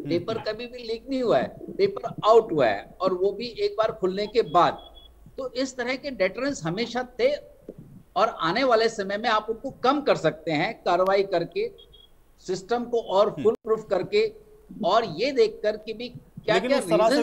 पेपर कभी भी लीक नहीं हुआ है, पेपर आउट हुआ है और वो भी एक बार खुलने के बाद। तो इस तरह के डेटरेंस हमेशा थे और आने वाले समय में आप उनको कम कर सकते हैं कार्रवाई करके, सिस्टम को और फुल प्रूफ करके और ये देखकर कि भी क्या क्या रीजन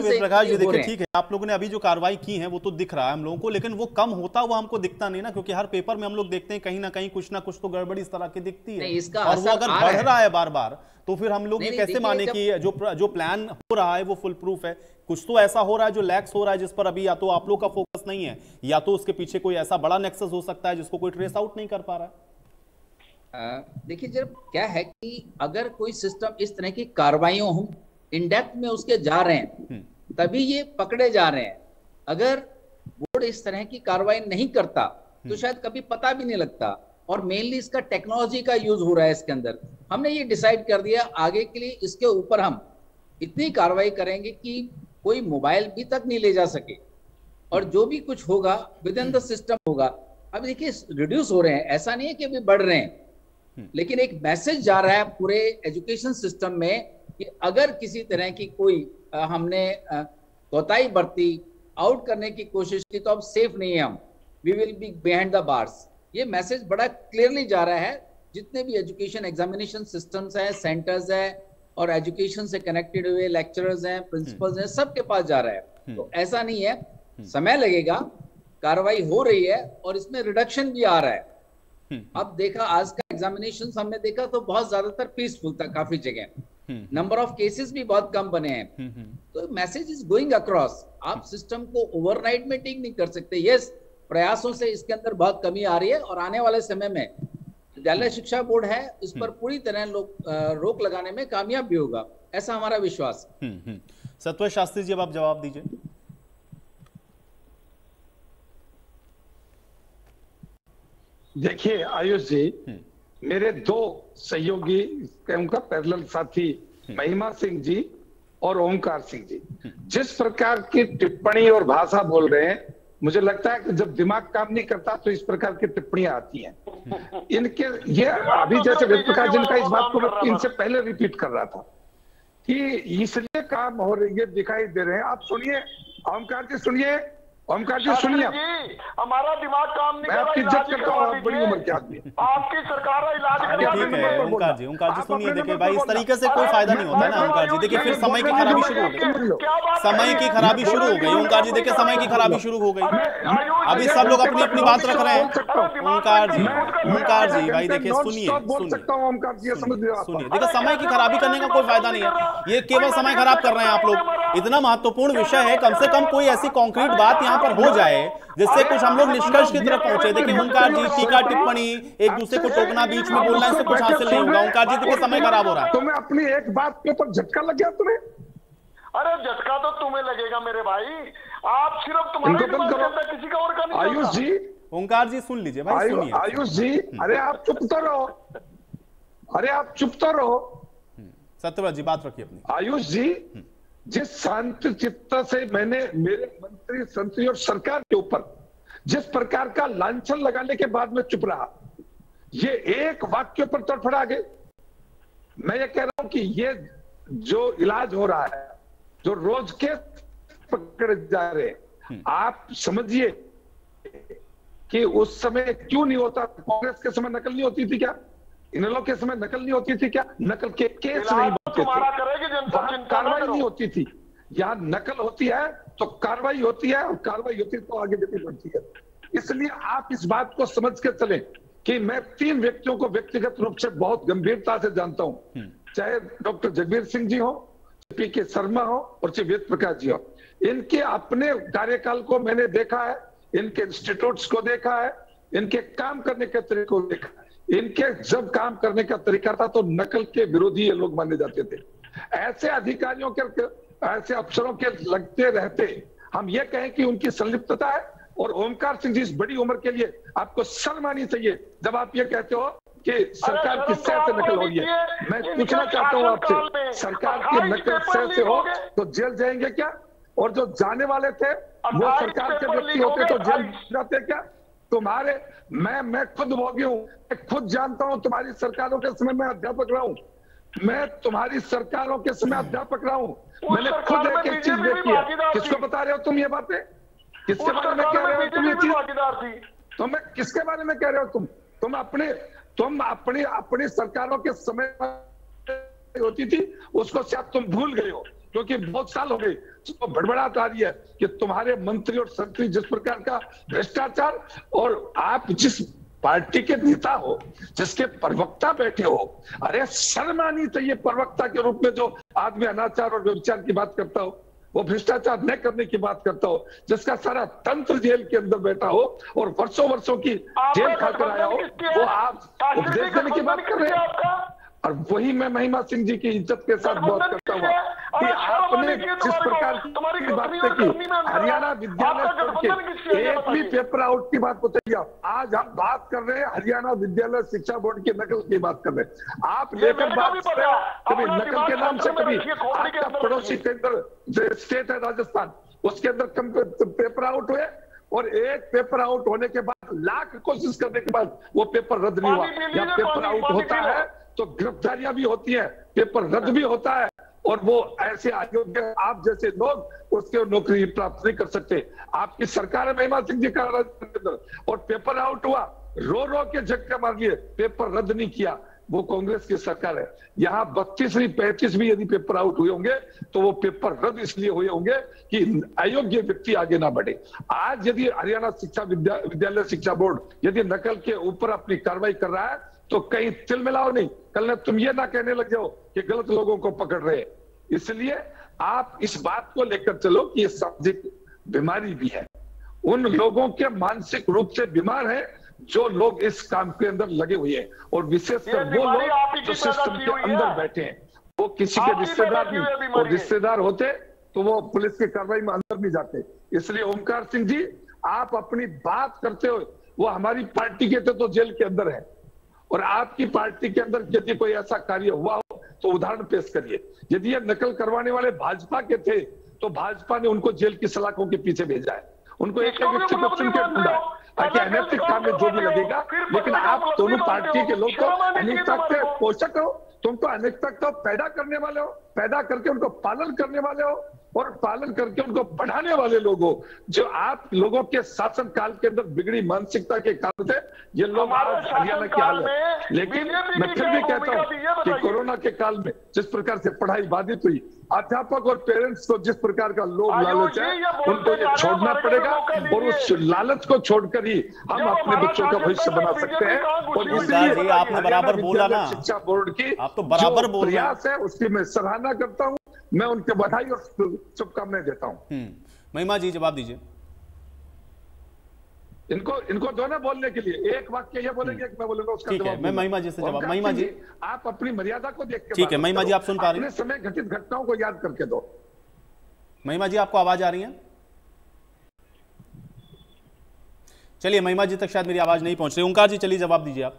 से प्रकाश जी देखिए। ठीक है आप लोगों ने अभी जो कार्रवाई की है वो तो दिख रहा है हम लोगों को, लेकिन वो कम होता हुआ हमको दिखता नहीं ना, क्योंकि हर पेपर में हम लोग देखते हैं कहीं ना कहीं कुछ ना कुछ तो गड़बड़ी इस तरह की दिखती है इसका, और वो अगर बढ़ रहा है बार बार तो फिर हम लोग ये कैसे माने कि जो प्लान हो रहा है वो फुल प्रूफ है? कुछ तो ऐसा हो रहा है जो लैक्स हो रहा है जिस पर अभी या तो आप लोग का फोकस नहीं है या तो उसके पीछे कोई ऐसा बड़ा नेक्सस हो सकता है जिसको कोई ट्रेस आउट नहीं कर पा रहा है। देखिए जब क्या है कि अगर कोई सिस्टम इस तरह की कार्रवाइयों हो इन डेप्थ में उसके जा रहे हैं तभी ये पकड़े जा रहे हैं। अगर बोर्ड इस तरह की कार्रवाई नहीं करता तो शायद कभी पता भी नहीं लगता। और मेनली इसका टेक्नोलॉजी का यूज हो रहा है, इसके अंदर हमने ये डिसाइड कर दिया आगे के लिए इसके ऊपर हम इतनी कार्रवाई करेंगे कि कोई मोबाइल भी तक नहीं ले जा सके और जो भी कुछ होगा विद इन द सिस्टम होगा। अब देखिए रिड्यूस हो रहे हैं, ऐसा नहीं है कि अभी बढ़ रहे हैं, लेकिन एक मैसेज जा रहा है पूरे एजुकेशन सिस्टम में कि अगर किसी तरह की कोई हमने कोताही बरती, आउट करने की कोशिश की, तो अब सेफ नहीं है हम, we will be behind the bars. ये मैसेज बड़ा क्लियरली जा रहा है। जितने भी एजुकेशन एग्जामिनेशन सिस्टम्स हैं, सेंटर्स हैं और एजुकेशन से कनेक्टेड हुए लेक्चरर्स हैं, प्रिंसिपल्स हैं, सबके पास जा रहा है। तो ऐसा नहीं है, समय लगेगा, कार्रवाई हो रही है और इसमें रिडक्शन भी आ रहा है। अब देखा आज का एग्जामिनेशन हमने देखा तो बहुत ज्यादातर पीसफुल था, काफी जगह नंबर ऑफ केसेस भी बहुत कम बने हैं। तो मैसेज इज गोइंग अक्रॉस। आप सिस्टम को ओवरनाइट में ठीक नहीं कर सकते। यस, प्रयासों से इसके अंदर बहुत कमी आ रही है और आने वाले समय में विद्यालय शिक्षा बोर्ड है, इस पर पूरी तरह लोग रोक लगाने में कामयाब भी होगा, ऐसा हमारा विश्वास। सत्वर शास्त्री जी, अब आप जवाब दीजिए। देखिए आयुष जी, मेरे दो सहयोगी, उनका पैरेलल साथी महिमा सिंह जी और ओमकार सिंह जी, जिस प्रकार की टिप्पणी और भाषा बोल रहे हैं, मुझे लगता है कि जब दिमाग काम नहीं करता तो इस प्रकार की टिप्पणियां आती हैं इनके। ये अभी जैसे वेद प्रकाश जी का, इस बात को मैं इनसे पहले रिपीट कर रहा था कि इसलिए काम हो रही है, दिखाई दे रहे हैं। आप सुनिए ओमकार जी, सुनिए ओमकार जी, सुनिए, हमारा दिमाग काम नहीं कर रहा। मैं आपकी इज्जत करता हूं, आप बड़ी उम्र के आदमी, आपकी सरकार का इलाज करने वाले नहीं। ओमकार जी सुनिए, देखिए भाई इस तरीके से कोई फायदा नहीं होता ना। ओमकार जी देखिए, फिर समय की खराबी शुरू हो गई, समय की खराबी शुरू हो गई। ओमकार जी देखिए, समय की खराबी शुरू हो गई, अभी सब लोग अपनी अपनी बात रख रहे हैं। ओमकार जी भाई देखिए, सुनिए, देखिए समय की खराबी करने का कोई फायदा नहीं है, ये केवल समय खराब कर रहे हैं आप लोग। इतना महत्वपूर्ण विषय है, कम से कम कोई ऐसी कॉन्क्रीट बात पर हो जाए जिससे कुछ हम लोग निष्कर्ष की तरफ पहुंचे। देखिए ओमकार जी, टीका टिप्पणी, एक दूसरे को टोकना, बीच में बोलना, इससे कुछ हासिल नहीं होगा। ओमकार जी देखिए, समय खराब हो रहा है। तुम्हें अपनी एक बात पे तो झटका लग गया तुम्हें। अरे झटका तो तुम्हें लगेगा मेरे भाई, आप सिर्फ तुम्हारे, किसी का और काम। आयुष जी, ओमकार जी सुन लीजिए भाई, सुनिए। आयुष जी, अरे आप चुप तो रहो, अरे आप चुप तो रहो। सत्यव्रत जी बात रखिए अपनी। आयुष जी, जिस शांत चित्त से मैंने मेरे मंत्री, संतरी और सरकार के ऊपर जिस प्रकार का लांछन लगाने के बाद में चुप रहा, ये एक वाक्य पर तड़फड़ा गए। मैं ये कह रहा हूं कि ये जो इलाज हो रहा है, जो रोज के पकड़े जा रहे, आप समझिए कि उस समय क्यों नहीं होता। कांग्रेस के समय नकल नहीं होती थी क्या? इनलों के समय नकल नहीं होती थी क्या? नकल के केस नहीं बनते थे, कार्रवाई नहीं होती थी। यहाँ नकल होती है तो कार्रवाई होती है, और कार्रवाई होती है तो आगे देती बनती है। इसलिए आप इस बात को समझ के चले कि मैं तीन व्यक्तियों को व्यक्तिगत रूप से बहुत गंभीरता से जानता हूँ, चाहे डॉक्टर जगबीर सिंह जी हो, पी के शर्मा हो और श्री वेद प्रकाश जी हो। इनके अपने कार्यकाल को मैंने देखा है, इनके इंस्टीट्यूट को देखा है, इनके काम करने के तरीके को देखा है। इनके जब काम करने का तरीका था तो नकल के विरोधी ये लोग माने जाते थे। ऐसे अधिकारियों के, ऐसे अफसरों के लगते रहते, हम ये कहें कि उनकी संलिप्तता है। और ओमकार सिंह जी, इस बड़ी उम्र के लिए आपको शर्म आनी चाहिए जब आप ये कहते हो कि सरकार की सह से नकल हो रही है। मैं पूछना चाहता हूँ आपसे, सरकार की नकल सह से हो तो जेल जाएंगे क्या? और जो जाने वाले थे वो सरकार के व्यक्ति होते तो जेल जाते क्या? तुम्हारे, मैं खुद भोगी हूं, मैं खुद जानता हूं, तुम्हारी सरकारों के समय मैं अध्यापक रहा हूं, मैं तुम्हारी सरकारों के समय अध्यापक रहा हूं। मैंने खुद एक चीज देखी है। किसको बता रहे हो तुम ये बातें? किसके बारे में कह रहे हो तुम ये चीज? तुम्हें किसके बारे में कह रहे हो तुम अपनी सरकारों के समय होती थी, उसको शायद तुम भूल गए हो, क्योंकि बहुत साल हो गए। तो भड़बड़ाहट आ रही है कि तुम्हारे मंत्री और संतरी जिस प्रकार का भ्रष्टाचार, और आप जिस पार्टी के नेता हो, जिसके प्रवक्ता बैठे हो, अरे शर्म आनी चाहिए। प्रवक्ता के रूप में जो आदमी अनाचार और व्यभिचार की बात करता हो, वो भ्रष्टाचार न करने की बात करता हो, जिसका सारा तंत्र जेल के अंदर बैठा हो और वर्षों वर्षों की जेल खाकर आया हो, वो आप उपदेश देने की बात कर रहे हो। और वही मैं महिमा सिंह जी की इज्जत के साथ बात करता हूँ कि आपने जिस प्रकार की बातें की, हरियाणा विद्यालय एक भी पेपर आउट की बात बताइए। आज हम बात कर रहे हैं हरियाणा विद्यालय शिक्षा बोर्ड की नकल की बात कर रहे हैं। आप लेकर बात, कभी नकल के नाम से, कभी आपका पड़ोसी केंद्र स्टेट है राजस्थान, उसके अंदर पेपर आउट हुए और एक पेपर आउट होने के बाद लाख कोशिश करने के बाद वो पेपर रद्द नहीं हुआ। जब पेपर आउट होता है तो गिरफ्तारियां भी होती है, पेपर रद्द भी होता है और वो ऐसे अयोग्य आप जैसे लोग उसके नौकरी प्राप्त नहीं कर सकते। आपकी सरकार है महिमा सिंह जी का, और पेपर आउट हुआ, रो रो के झटके मार लिए, पेपर रद्द नहीं किया, वो कांग्रेस की सरकार है। यहाँ 32 नहीं 35 भी यदि पेपर आउट हुए होंगे तो वो पेपर रद्द इसलिए हुए होंगे कि अयोग्य व्यक्ति आगे ना बढ़े। आज यदि हरियाणा शिक्षा विद्यालय शिक्षा बोर्ड यदि नकल के ऊपर अपनी कार्रवाई कर रहा है तो कहीं तिल मिलाओ नहीं, कल तुम ये ना कहने लग जाओ कि गलत लोगों को पकड़ रहे। इसलिए आप इस बात को लेकर चलो कि ये सामाजिक बीमारी भी है, उन लोगों के मानसिक रूप से बीमार है जो लोग इस काम के अंदर लगे हुए हैं, और विशेषकर वो लोग जो सिस्टम के अंदर बैठे हैं, वो किसी के रिश्तेदार नहीं, और रिश्तेदार होते तो वो पुलिस की कार्रवाई में अंदर नहीं जाते। इसलिए ओमकार सिंह जी आप अपनी बात करते हो, वो हमारी पार्टी के थे तो जेल के अंदर है, और आपकी पार्टी के अंदर यदि कोई ऐसा कार्य हुआ हो तो उदाहरण पेश करिए। यदि ये नकल करवाने वाले भाजपा के थे तो भाजपा ने उनको जेल की सलाखों के पीछे भेजा है, उनको एक व्यक्ति को चुन के ढूंढा ताकि अनैतिक काम में जो भी लगेगा। लेकिन आप दोनों पार्टी के लोग तो अनेकता के पोषक हो, तुम तो अनेकता को पैदा करने वाले हो, पैदा करके उनको पालन करने वाले हो और पालन करके उनको बढ़ाने वाले लोग हो। जो आप लोगों के शासन काल के अंदर बिगड़ी मानसिकता के कारण थे ये लोग आज हरियाणा की हाल है। लेकिन मैं फिर भी कहता हूँ कि कोरोना के काल में जिस प्रकार से पढ़ाई बाधित हुई, अध्यापक और पेरेंट्स को जिस प्रकार का लोभ लालच है उनको ये छोड़ना पड़ेगा, और उस लालच को छोड़कर ही हम अपने बच्चों का भविष्य बना सकते हैं। और इसलिए आपने बराबर बोला ना, शिक्षा बोर्ड की आप तो बराबर प्रयास है उसकी मैं सराहना करता हूँ, मैं उनके बधाई और शुभकामनाएं देता हूँ। महिमा जी जवाब दीजिए। इनको दोनों बोलने के लिए एक वाक्य ये बोलेंगे, एक मैं बोलूंगा, उसका जवाब मैं महिमा जी से जवाब। महिमा जी आप अपनी मर्यादा को देख के, ठीक है महिमा जी आप सुन पा रहे हैं, समय घटित घटनाओं को याद करके दो। महिमा जी आपको आवाज आ रही है? चलिए महिमा जी तक शायद मेरी आवाज नहीं पहुंच रही। ओंकार जी चलिए जवाब दीजिए आप।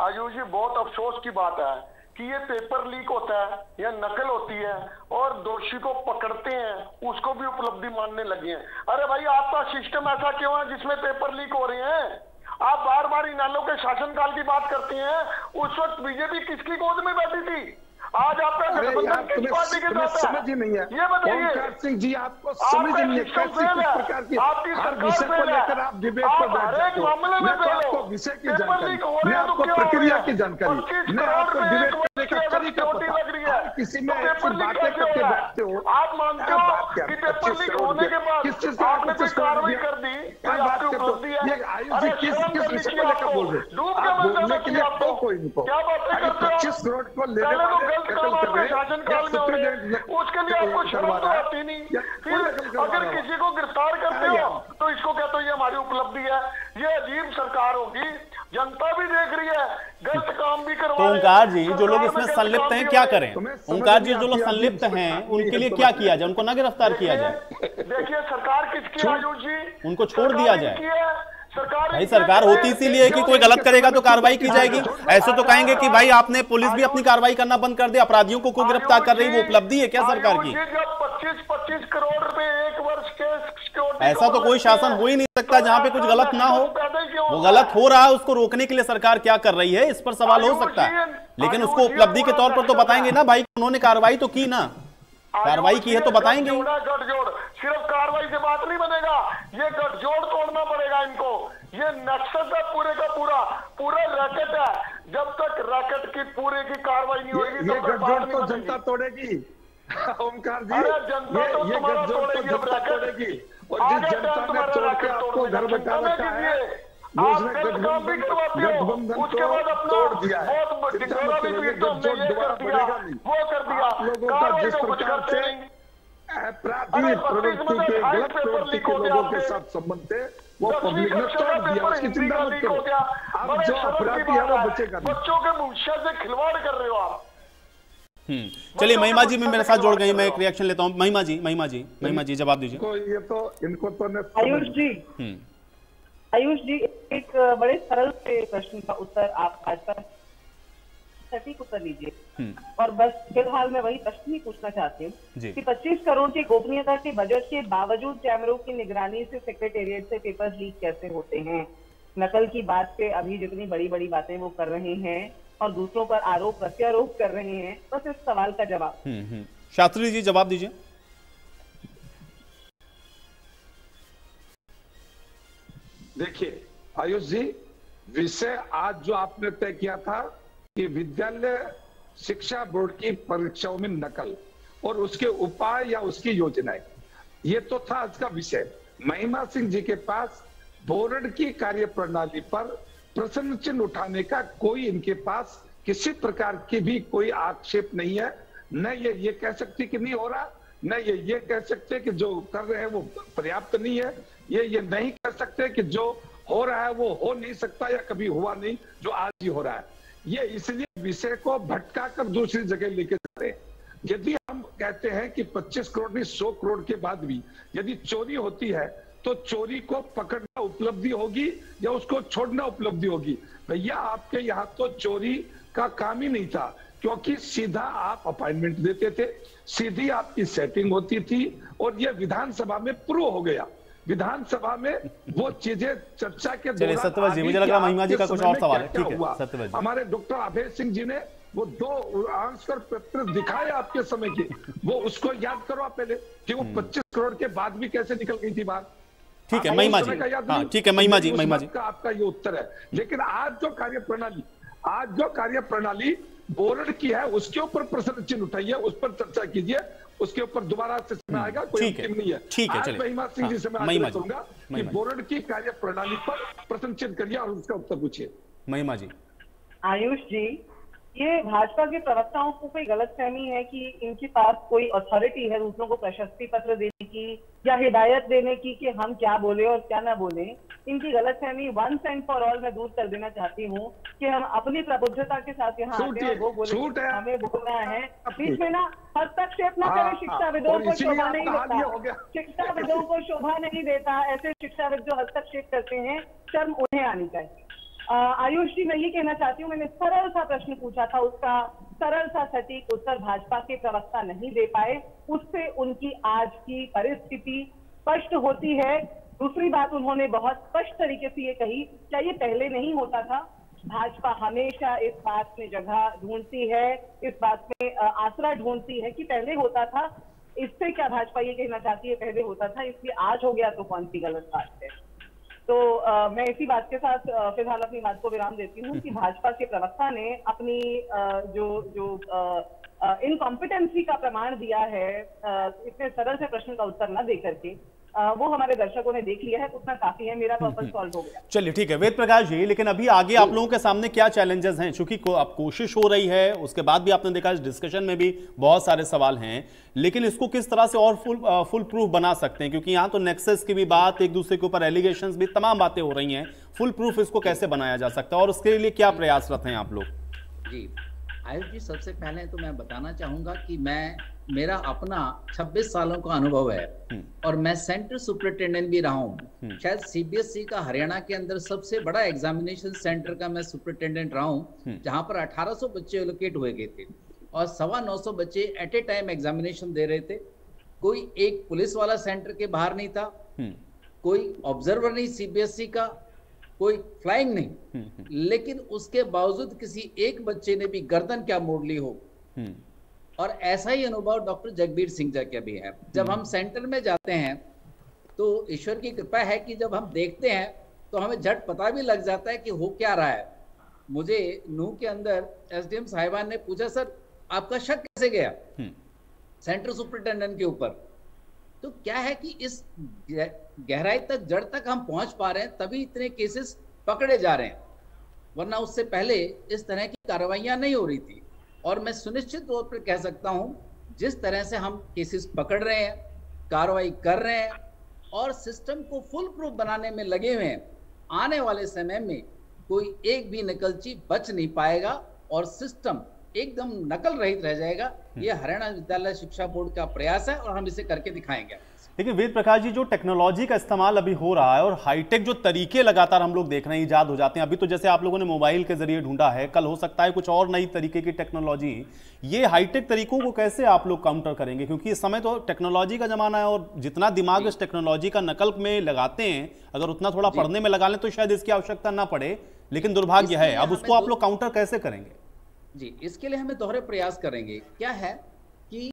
आयुष जी बहुत अफसोस की बात है कि ये पेपर लीक होता है या नकल होती है और दोषी को पकड़ते हैं, उसको भी उपलब्धि मानने लगे हैं। अरे भाई आपका सिस्टम ऐसा क्यों है जिसमें पेपर लीक हो रहे हैं? आप बार बार इनालों के शासनकाल की बात करते हैं, उस वक्त बीजेपी किसकी गोद में बैठी थी? आज आपका गठबंधन किस पार्टी के साथ है? समझ ही नहीं है, ये बताइए ओमकार सिंह जी, आपको समझ नहीं है, आपकी सरकार आप डिबेट पर बैठ जाते हो, विषय की जानकारी, आपको प्रक्रिया की जानकारी, किसी में बातें करके बैठते हो। आप मानते हो कि पेपर लीक होने के बाद आपने कोई कार्रवाई कर दी, आपकी उपलब्धि है? आयुष जी किस विषय को लेकर बोल रहे हैं? बोलने के लिए आपको कोई नहीं, क्या बातें करते हो? 25 करोड़ को लेने वाले नकल कर रहे हैं, उसके लिए आपको शर्म तो आती नहीं। फिर अगर किसी को गिरफ्तार करते हो तो इसको कहते हो ये हमारी उपलब्धि है। ये अजीब सरकार होगी, जनता भी देख रही है, गलत काम भी करवा। तो ओंकार जी जो लोग इसमें संलिप्त हैं क्या करें? ओंकार जी जो लोग संलिप्त हैं उनके लिए क्या किया जाए? उनको ना गिरफ्तार किया जाए? देखिए सरकार किसकी है जी, उनको छोड़ दिया जाए। भाई सरकार होती इसीलिए कि कोई गलत करेगा तो कार्रवाई की जाएगी। ऐसे तो कहेंगे कि भाई आपने पुलिस भी अपनी कार्रवाई करना बंद कर दी, अपराधियों को गिरफ्तार कर रही, वो उपलब्धि है क्या सरकार की? 25-25 करोड़ रुपए एक वर्ष के, ऐसा तो कोई शासन हो ही नहीं सकता जहाँ पे कुछ गलत ना हो। वो गलत हो रहा है उसको रोकने के लिए सरकार क्या कर रही है इस पर सवाल हो सकता है, लेकिन उसको उपलब्धि के तौर पर तो बताएंगे ना भाई, उन्होंने कार्रवाई तो की ना, कार्रवाई की है तो बताएंगे। गठजोड़ सिर्फ कार्रवाई से बात नहीं बनेगा, ये गठजोड़ तोड़ना पड़ेगा इनको। ये नक्सल है पूरे का पूरा, पूरा रैकेट है। जब तक रैकेट की पूरे की कार्रवाई नहीं होगी ये गठजोड़ तो जनता तोड़ेगी। ओमकार जी जनता तो तुम्हारा तोड़ेगी, और जिस जनता ने तोड़ के आपको घर बता रखा है उसके बाद अपना बहुत डिगोरा भी पीटो, हमने ये कर दिया वो कर दिया, कार्रवाई तो कुछ करते नहीं। अपराधिक प्रवृत्ति के गलत प्रवृत्ति के लोगों के साथ संबंध थे, वो पब्लिक ने तोड़ दिया, उसकी चिंता मत करो। आप जो अपराधी है वो बचेगा, बच्चों के भविष्य से खिलवाड़ कर रहे हो आप। चलिए महिमा जी मेरे साथ जोड़ गई, मैं एक रिएक्शन लेता हूं। महिमा जी जवाब दीजिए। आयुष जी एक बड़े सरल से प्रश्न का उत्तर आप आज तक सटीक उत्तर दीजिए। और बस फिलहाल मैं वही प्रश्न ही पूछना चाहती हूँ कि 25 करोड़ की गोपनीयता के बजट के बावजूद कैमरों की निगरानी से सेक्रेटेरिएट से पेपर्स लीक कैसे होते हैं? नकल की बात पे अभी जितनी बड़ी बड़ी बातें वो कर रहे हैं और दूसरों पर आरोप प्रत्यारोप कर रहे हैं, बस इस सवाल का जवाब। शास्त्री जी जवाब दीजिए। देखिए आयुष जी, विषय आज जो आपने तय किया था कि विद्यालय शिक्षा बोर्ड की परीक्षाओं में नकल और उसके उपाय या उसकी योजनाएं, ये तो था आज का विषय। महिमा सिंह जी के पास बोर्ड की कार्य प्रणाली पर प्रश्न चिन्ह उठाने का कोई इनके पास किसी प्रकार की भी कोई आक्षेप नहीं है। न ये कह सकते कि नहीं हो रहा, न ये कह सकते कि जो कर रहे हैं वो पर्याप्त नहीं है, ये नहीं कह सकते कि जो हो रहा है वो हो नहीं सकता या कभी हुआ नहीं जो आज ही हो रहा है। ये इसलिए विषय को भटका कर दूसरी जगह लेके जा रहे हैं। यदि हम कहते हैं कि 25 करोड़ नहीं 100 करोड़ के बाद भी यदि चोरी होती है तो चोरी को पकड़ना उपलब्धि होगी या उसको छोड़ना उपलब्धि होगी। भैया आपके यहाँ तो चोरी का काम ही नहीं था, क्योंकि सीधा आप अपॉइंटमेंट देते थे, सीधी आपकी सेटिंग होती थी और यह विधानसभा में प्रूव हो गया। विधानसभा में वो चीजें चर्चा के दौरान मुझे लग रहा महिमा जी का कुछ और सवाल है, ठीक है। हमारे डॉक्टर अभय सिंह जी ने वो दो आंसर पत्र दिखाए आपके समय के, वो उसको याद करो आप पहले कि वो 25 करोड़ के बाद भी कैसे निकल गई थी बात। ठीक है महिमा जी, ठीक है महिमा जी, महिमा जी का आपका ये उत्तर है। लेकिन आज जो कार्य प्रणाली बोर्ड की है उसके ऊपर प्रश्न चिन्ह उठाइए, उस पर चर्चा कीजिए, उसके ऊपर दोबारा से समय आएगा, कोई नहीं है। ठीक है, चलिए महिमा सिंह जी से मैं आग्रह करूंगा कि बोर्ड की कार्य प्रणाली पर प्रश्न चिन्ह करिए और उसका उत्तर पूछिए। महिमा जी। आयुष जी, ये भाजपा के प्रवक्ताओं को कोई गलतफहमी है कि इनके पास कोई अथॉरिटी है दूसरों को प्रशस्ति पत्र देने की या हिदायत देने की कि हम क्या बोले और क्या ना बोले। इनकी गलतफहमी वंस एंड फॉर ऑल मैं दूर कर देना चाहती हूँ कि हम अपनी प्रबुद्धता के साथ यहाँ आते हैं, वो बोले है। हमें बोलना है, बीच में ना हस्तक्षेप ना करें। शिक्षाविदों को शोभा नहीं देता, शिक्षाविदों को शोभा नहीं देता। ऐसे शिक्षाविद जो हस्तक्षेप करते हैं, शर्म उन्हें आनी चाहिए। आयुष जी मैं ये कहना चाहती हूँ, मैंने सरल सा प्रश्न पूछा था, उसका सरल सा सटीक उत्तर भाजपा के प्रवक्ता नहीं दे पाए, उससे उनकी आज की परिस्थिति स्पष्ट होती है। दूसरी बात, उन्होंने बहुत स्पष्ट तरीके से ये कही, क्या ये पहले नहीं होता था? भाजपा हमेशा इस बात में जगह ढूंढती है, इस बात में आसरा ढूंढती है कि पहले होता था। इससे क्या भाजपा ये कहना चाहती है पहले होता था इसलिए आज हो गया, तो कौन सी गलत बात है? तो मैं इसी बात के साथ फिलहाल अपनी बात को विराम देती हूँ कि भाजपा के प्रवक्ता ने अपनी जो इनकॉम्पिटेंसी का प्रमाण दिया है इतने सरल से प्रश्न का उत्तर न देकर के, वो हमारे दर्शकों ने देख लिया है, उतना काफी है। मेरा पर्पस सॉल्व हो गया। चलिए ठीक है वेद प्रकाश जी, लेकिन अभी आगे आप लोगों के सामने क्या चैलेंजेस हैं? चूंकि अब कोशिश हो रही है, उसके बाद भी आपने देखा इस डिस्कशन में भी बहुत सारे सवाल हैं, लेकिन इसको किस तरह से और फुल प्रूफ बना सकते हैं? क्योंकि यहाँ तो नेक्सस की भी बात, एक दूसरे के ऊपर एलिगेशन भी, तमाम बातें हो रही हैं। फुल प्रूफ इसको कैसे बनाया जा सकता है और उसके लिए क्या प्रयासरत हैं आप लोग? जी आयुष जी, सबसे पहले तो मैं बताना चाहूंगा कि मेरा अपना 26 सालों का अनुभव है और मैं सेंटर सुपरिटेंडेंट भी रहा हूँ। शायद सीबीएसई का हरियाणा के अंदर सबसे बड़ा एग्जामिनेशन सेंटर का मैं सुपरिटेंडेंट रहा हूँ, जहाँ पर 1800 बच्चे एलोकेट हुए गए थे और 925 बच्चे एट ए टाइम एग्जामिनेशन दे रहे थे। कोई एक पुलिस वाला सेंटर के बाहर नहीं था, कोई ऑब्जर्वर नहीं सीबीएसई का, कोई फ्लाइंग नहीं, लेकिन उसके बावजूद किसी एक बच्चे ने भी गर्दन क्या मोड़ ली हो। और ऐसा ही अनुभव डॉक्टर जगबीर सिंह जी का भी है। जब हम सेंटर में जाते हैं तो ईश्वर की कृपा है कि जब हम देखते हैं तो हमें झट पता भी लग जाता है कि हो क्या रहा है। मुझे नूह के अंदर एसडीएम साहिबान ने पूछा, सर आपका शक कैसे गया सेंटर सुपरिटेंडेंट के ऊपर? तो क्या है कि इस गहराई तक, जड़ तक हम पहुंच पा रहे हैं, तभी इतने केसेस पकड़े जा रहे हैं, वरना उससे पहले इस तरह की कार्रवाइयां नहीं हो रही थी। और मैं सुनिश्चित तौर पर कह सकता हूं, जिस तरह से हम केसेस पकड़ रहे हैं, कार्रवाई कर रहे हैं और सिस्टम को फुल प्रूफ बनाने में लगे हुए हैं, आने वाले समय में कोई एक भी नकलची बच नहीं पाएगा और सिस्टम एकदम नकल रहित रह जाएगा। ये हरियाणा विद्यालय शिक्षा बोर्ड का प्रयास है और हम इसे करके दिखाएंगे। देखिए वेद प्रकाश जी, जो टेक्नोलॉजी का इस्तेमाल अभी हो रहा है और हाईटेक जो तरीके लगातार हम लोग देख रहे हैं ईजाद हो जाते हैं, अभी तो जैसे आप लोगों ने मोबाइल के जरिए ढूंढा है, कल हो सकता है कुछ और नई तरीके की टेक्नोलॉजी, ये हाईटेक तरीकों को कैसे आप लोग काउंटर करेंगे? क्योंकि इस समय तो टेक्नोलॉजी का जमाना है और जितना दिमाग इस टेक्नोलॉजी का नकल में लगाते हैं, अगर उतना थोड़ा पढ़ने में लगा लें तो शायद इसकी आवश्यकता ना पड़े, लेकिन दुर्भाग्य है। अब उसको आप लोग काउंटर कैसे करेंगे? जी, इसके लिए हमें दोहरे प्रयास करेंगे। क्या है कि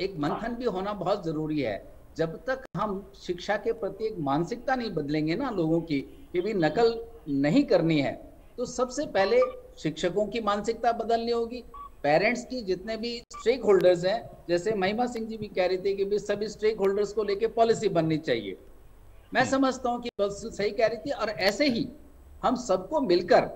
एक मंथन भी होना बहुत जरूरी है। जब तक हम शिक्षा के प्रति एक मानसिकता नहीं बदलेंगे ना लोगों की कि भी नकल नहीं करनी है, तो सबसे पहले शिक्षकों की मानसिकता बदलनी होगी। पेरेंट्स की जितने भी स्टेक होल्डर्स हैं, जैसे महिमा सिंह जी भी कह रही थी कि भी सभी स्टेक होल्डर्स को लेके पॉलिसी बननी चाहिए, मैं समझता हूँ कि सही कह रही थी। और ऐसे ही हम सबको मिलकर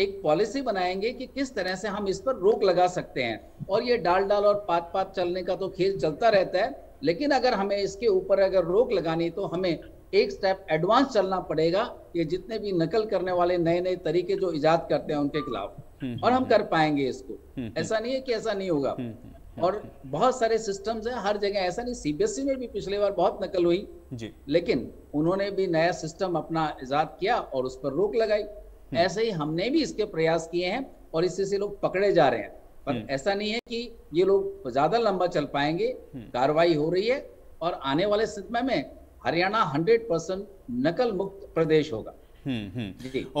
एक पॉलिसी बनाएंगे कि किस तरह से हम इस पर रोक लगा सकते हैं। और ये डाल डाल और पात पात चलने का तो खेल चलता रहता है, लेकिन अगर हमें इसके ऊपर अगर रोक लगानी तो हमें एक स्टेप एडवांस चलना पड़ेगा। ये जितने भी नकल करने वाले नए नए तरीके जो इजाद करते हैं उनके खिलाफ, और हम कर पाएंगे इसको। ऐसा नहीं है कि ऐसा नहीं होगा, और बहुत सारे सिस्टम्स हैं हर जगह। ऐसा नहीं, सीबीएसई में भी पिछले बार बहुत नकल हुई जी, लेकिन उन्होंने भी नया सिस्टम अपना इजाद किया और उस पर रोक लगाई। ऐसे ही हमने भी इसके प्रयास किए हैं और इससे से लोग पकड़े जा रहे हैं, पर ऐसा नहीं है कि ये लोग ज्यादा लंबा चल पाएंगे। कार्रवाई हो रही है और आने वाले समय में हरियाणा 100% नकल मुक्त प्रदेश होगा।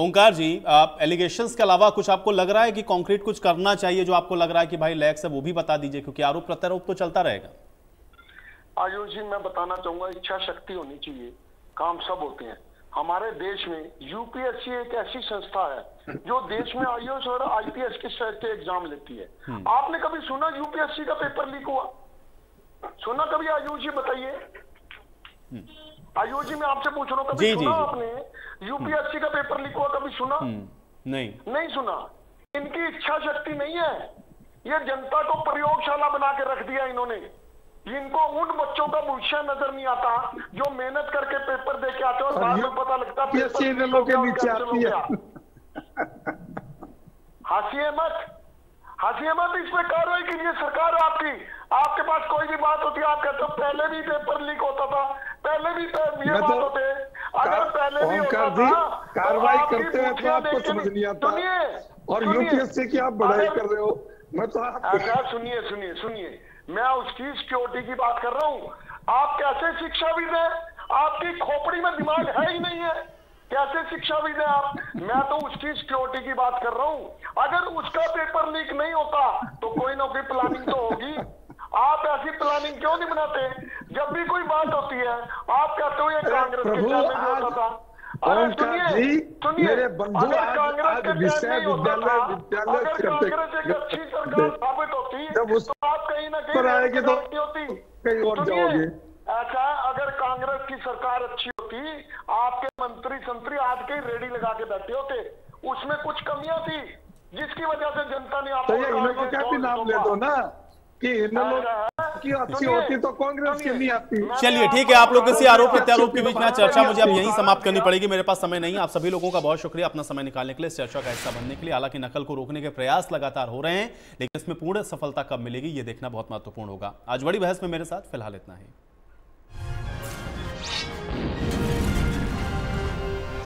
ओंकार जी, आप एलिगेशंस के अलावा कुछ आपको लग रहा है कि कंक्रीट कुछ करना चाहिए, जो आपको लग रहा है कि भाई लैक्स है, वो भी बता दीजिए, क्योंकि आरोप प्रत्यारोप तो चलता रहेगा। आयुष जी, मैं बताना चाहूंगा, इच्छा शक्ति होनी चाहिए, काम सब होते हैं। हमारे देश में यूपीएससी एक ऐसी संस्था है जो देश में आईएएस और आईपीएस की सेट के एग्जाम लेती है। आपने कभी सुना यूपीएससी का पेपर लीक हुआ? सुना कभी? आयुष जी बताइए। आयुष जी, मैं आपसे पूछ रहा हूँ, कभी सुना आपने यूपीएससी का पेपर लीक हुआ? कभी सुना? नहीं, नहीं सुना। इनकी इच्छा शक्ति नहीं है। ये जनता को प्रयोगशाला बना के रख दिया इन्होंने। जिनको उन बच्चों का भविष्य नजर नहीं आता जो मेहनत करके पेपर दे के आते और बाद में पता लगता हंसिए मत, हंसिए मत। इस पर कार्रवाई कीजिए सरकार आपकी। आपके पास कोई भी बात होती है आप कहते हो पहले भी पेपर लीक होता था, पहले भी ये बात होते, अगर पहले भी होता था कार्रवाई करते हैं तो आपको समझ नहीं आता। और यूपीएससी की आप बढ़ाई कर रहे हो। मतलब सुनिए सुनिए सुनिए, मैं उसकी सिक्योरिटी की बात कर रहा हूँ। आप कैसे शिक्षाविद हैं? आपकी खोपड़ी में दिमाग है ही नहीं है, कैसे शिक्षाविद हैं आप? मैं तो उसकी सिक्योरिटी की बात कर रहा हूँ। अगर उसका पेपर लीक नहीं होता तो कोई ना कोई प्लानिंग तो होगी। आप ऐसी प्लानिंग क्यों नहीं बनाते? जब भी कोई बात होती है आप कहते हो ये कांग्रेस के टाइम में होता था। अरे सुनिए सुनिए, अगर कांग्रेस के टाइम नहीं होता था, अगर कांग्रेस एक अच्छी सरकार साबित होती तो आप कहीं ना कहीं आएगी तो कहीं और जाओगे। ऐसा अगर कांग्रेस की सरकार अच्छी होती आपके मंत्री संतरी आज के रेडी लगा के बैठे होते, उसमें कुछ कमियां थी जिसकी वजह से जनता ने आपको क्या नाम ले दो ना कि की अच्छी होती तो कांग्रेस की नहीं आती। चलिए ठीक है, आप लोग किसी आरोप प्रत्यारोप के बीच ना चर्चा मुझे अब यहीं समाप्त करनी पड़ेगी, मेरे पास समय नहीं। आप सभी लोगों का बहुत शुक्रिया अपना समय निकालने के लिए, चर्चा का हिस्सा बनने के लिए। हालांकि नकल को रोकने के प्रयास लगातार हो रहे हैं, लेकिन इसमें पूर्ण सफलता कब मिलेगी ये देखना बहुत महत्वपूर्ण होगा। आज बड़ी बहस में मेरे साथ फिलहाल इतना ही।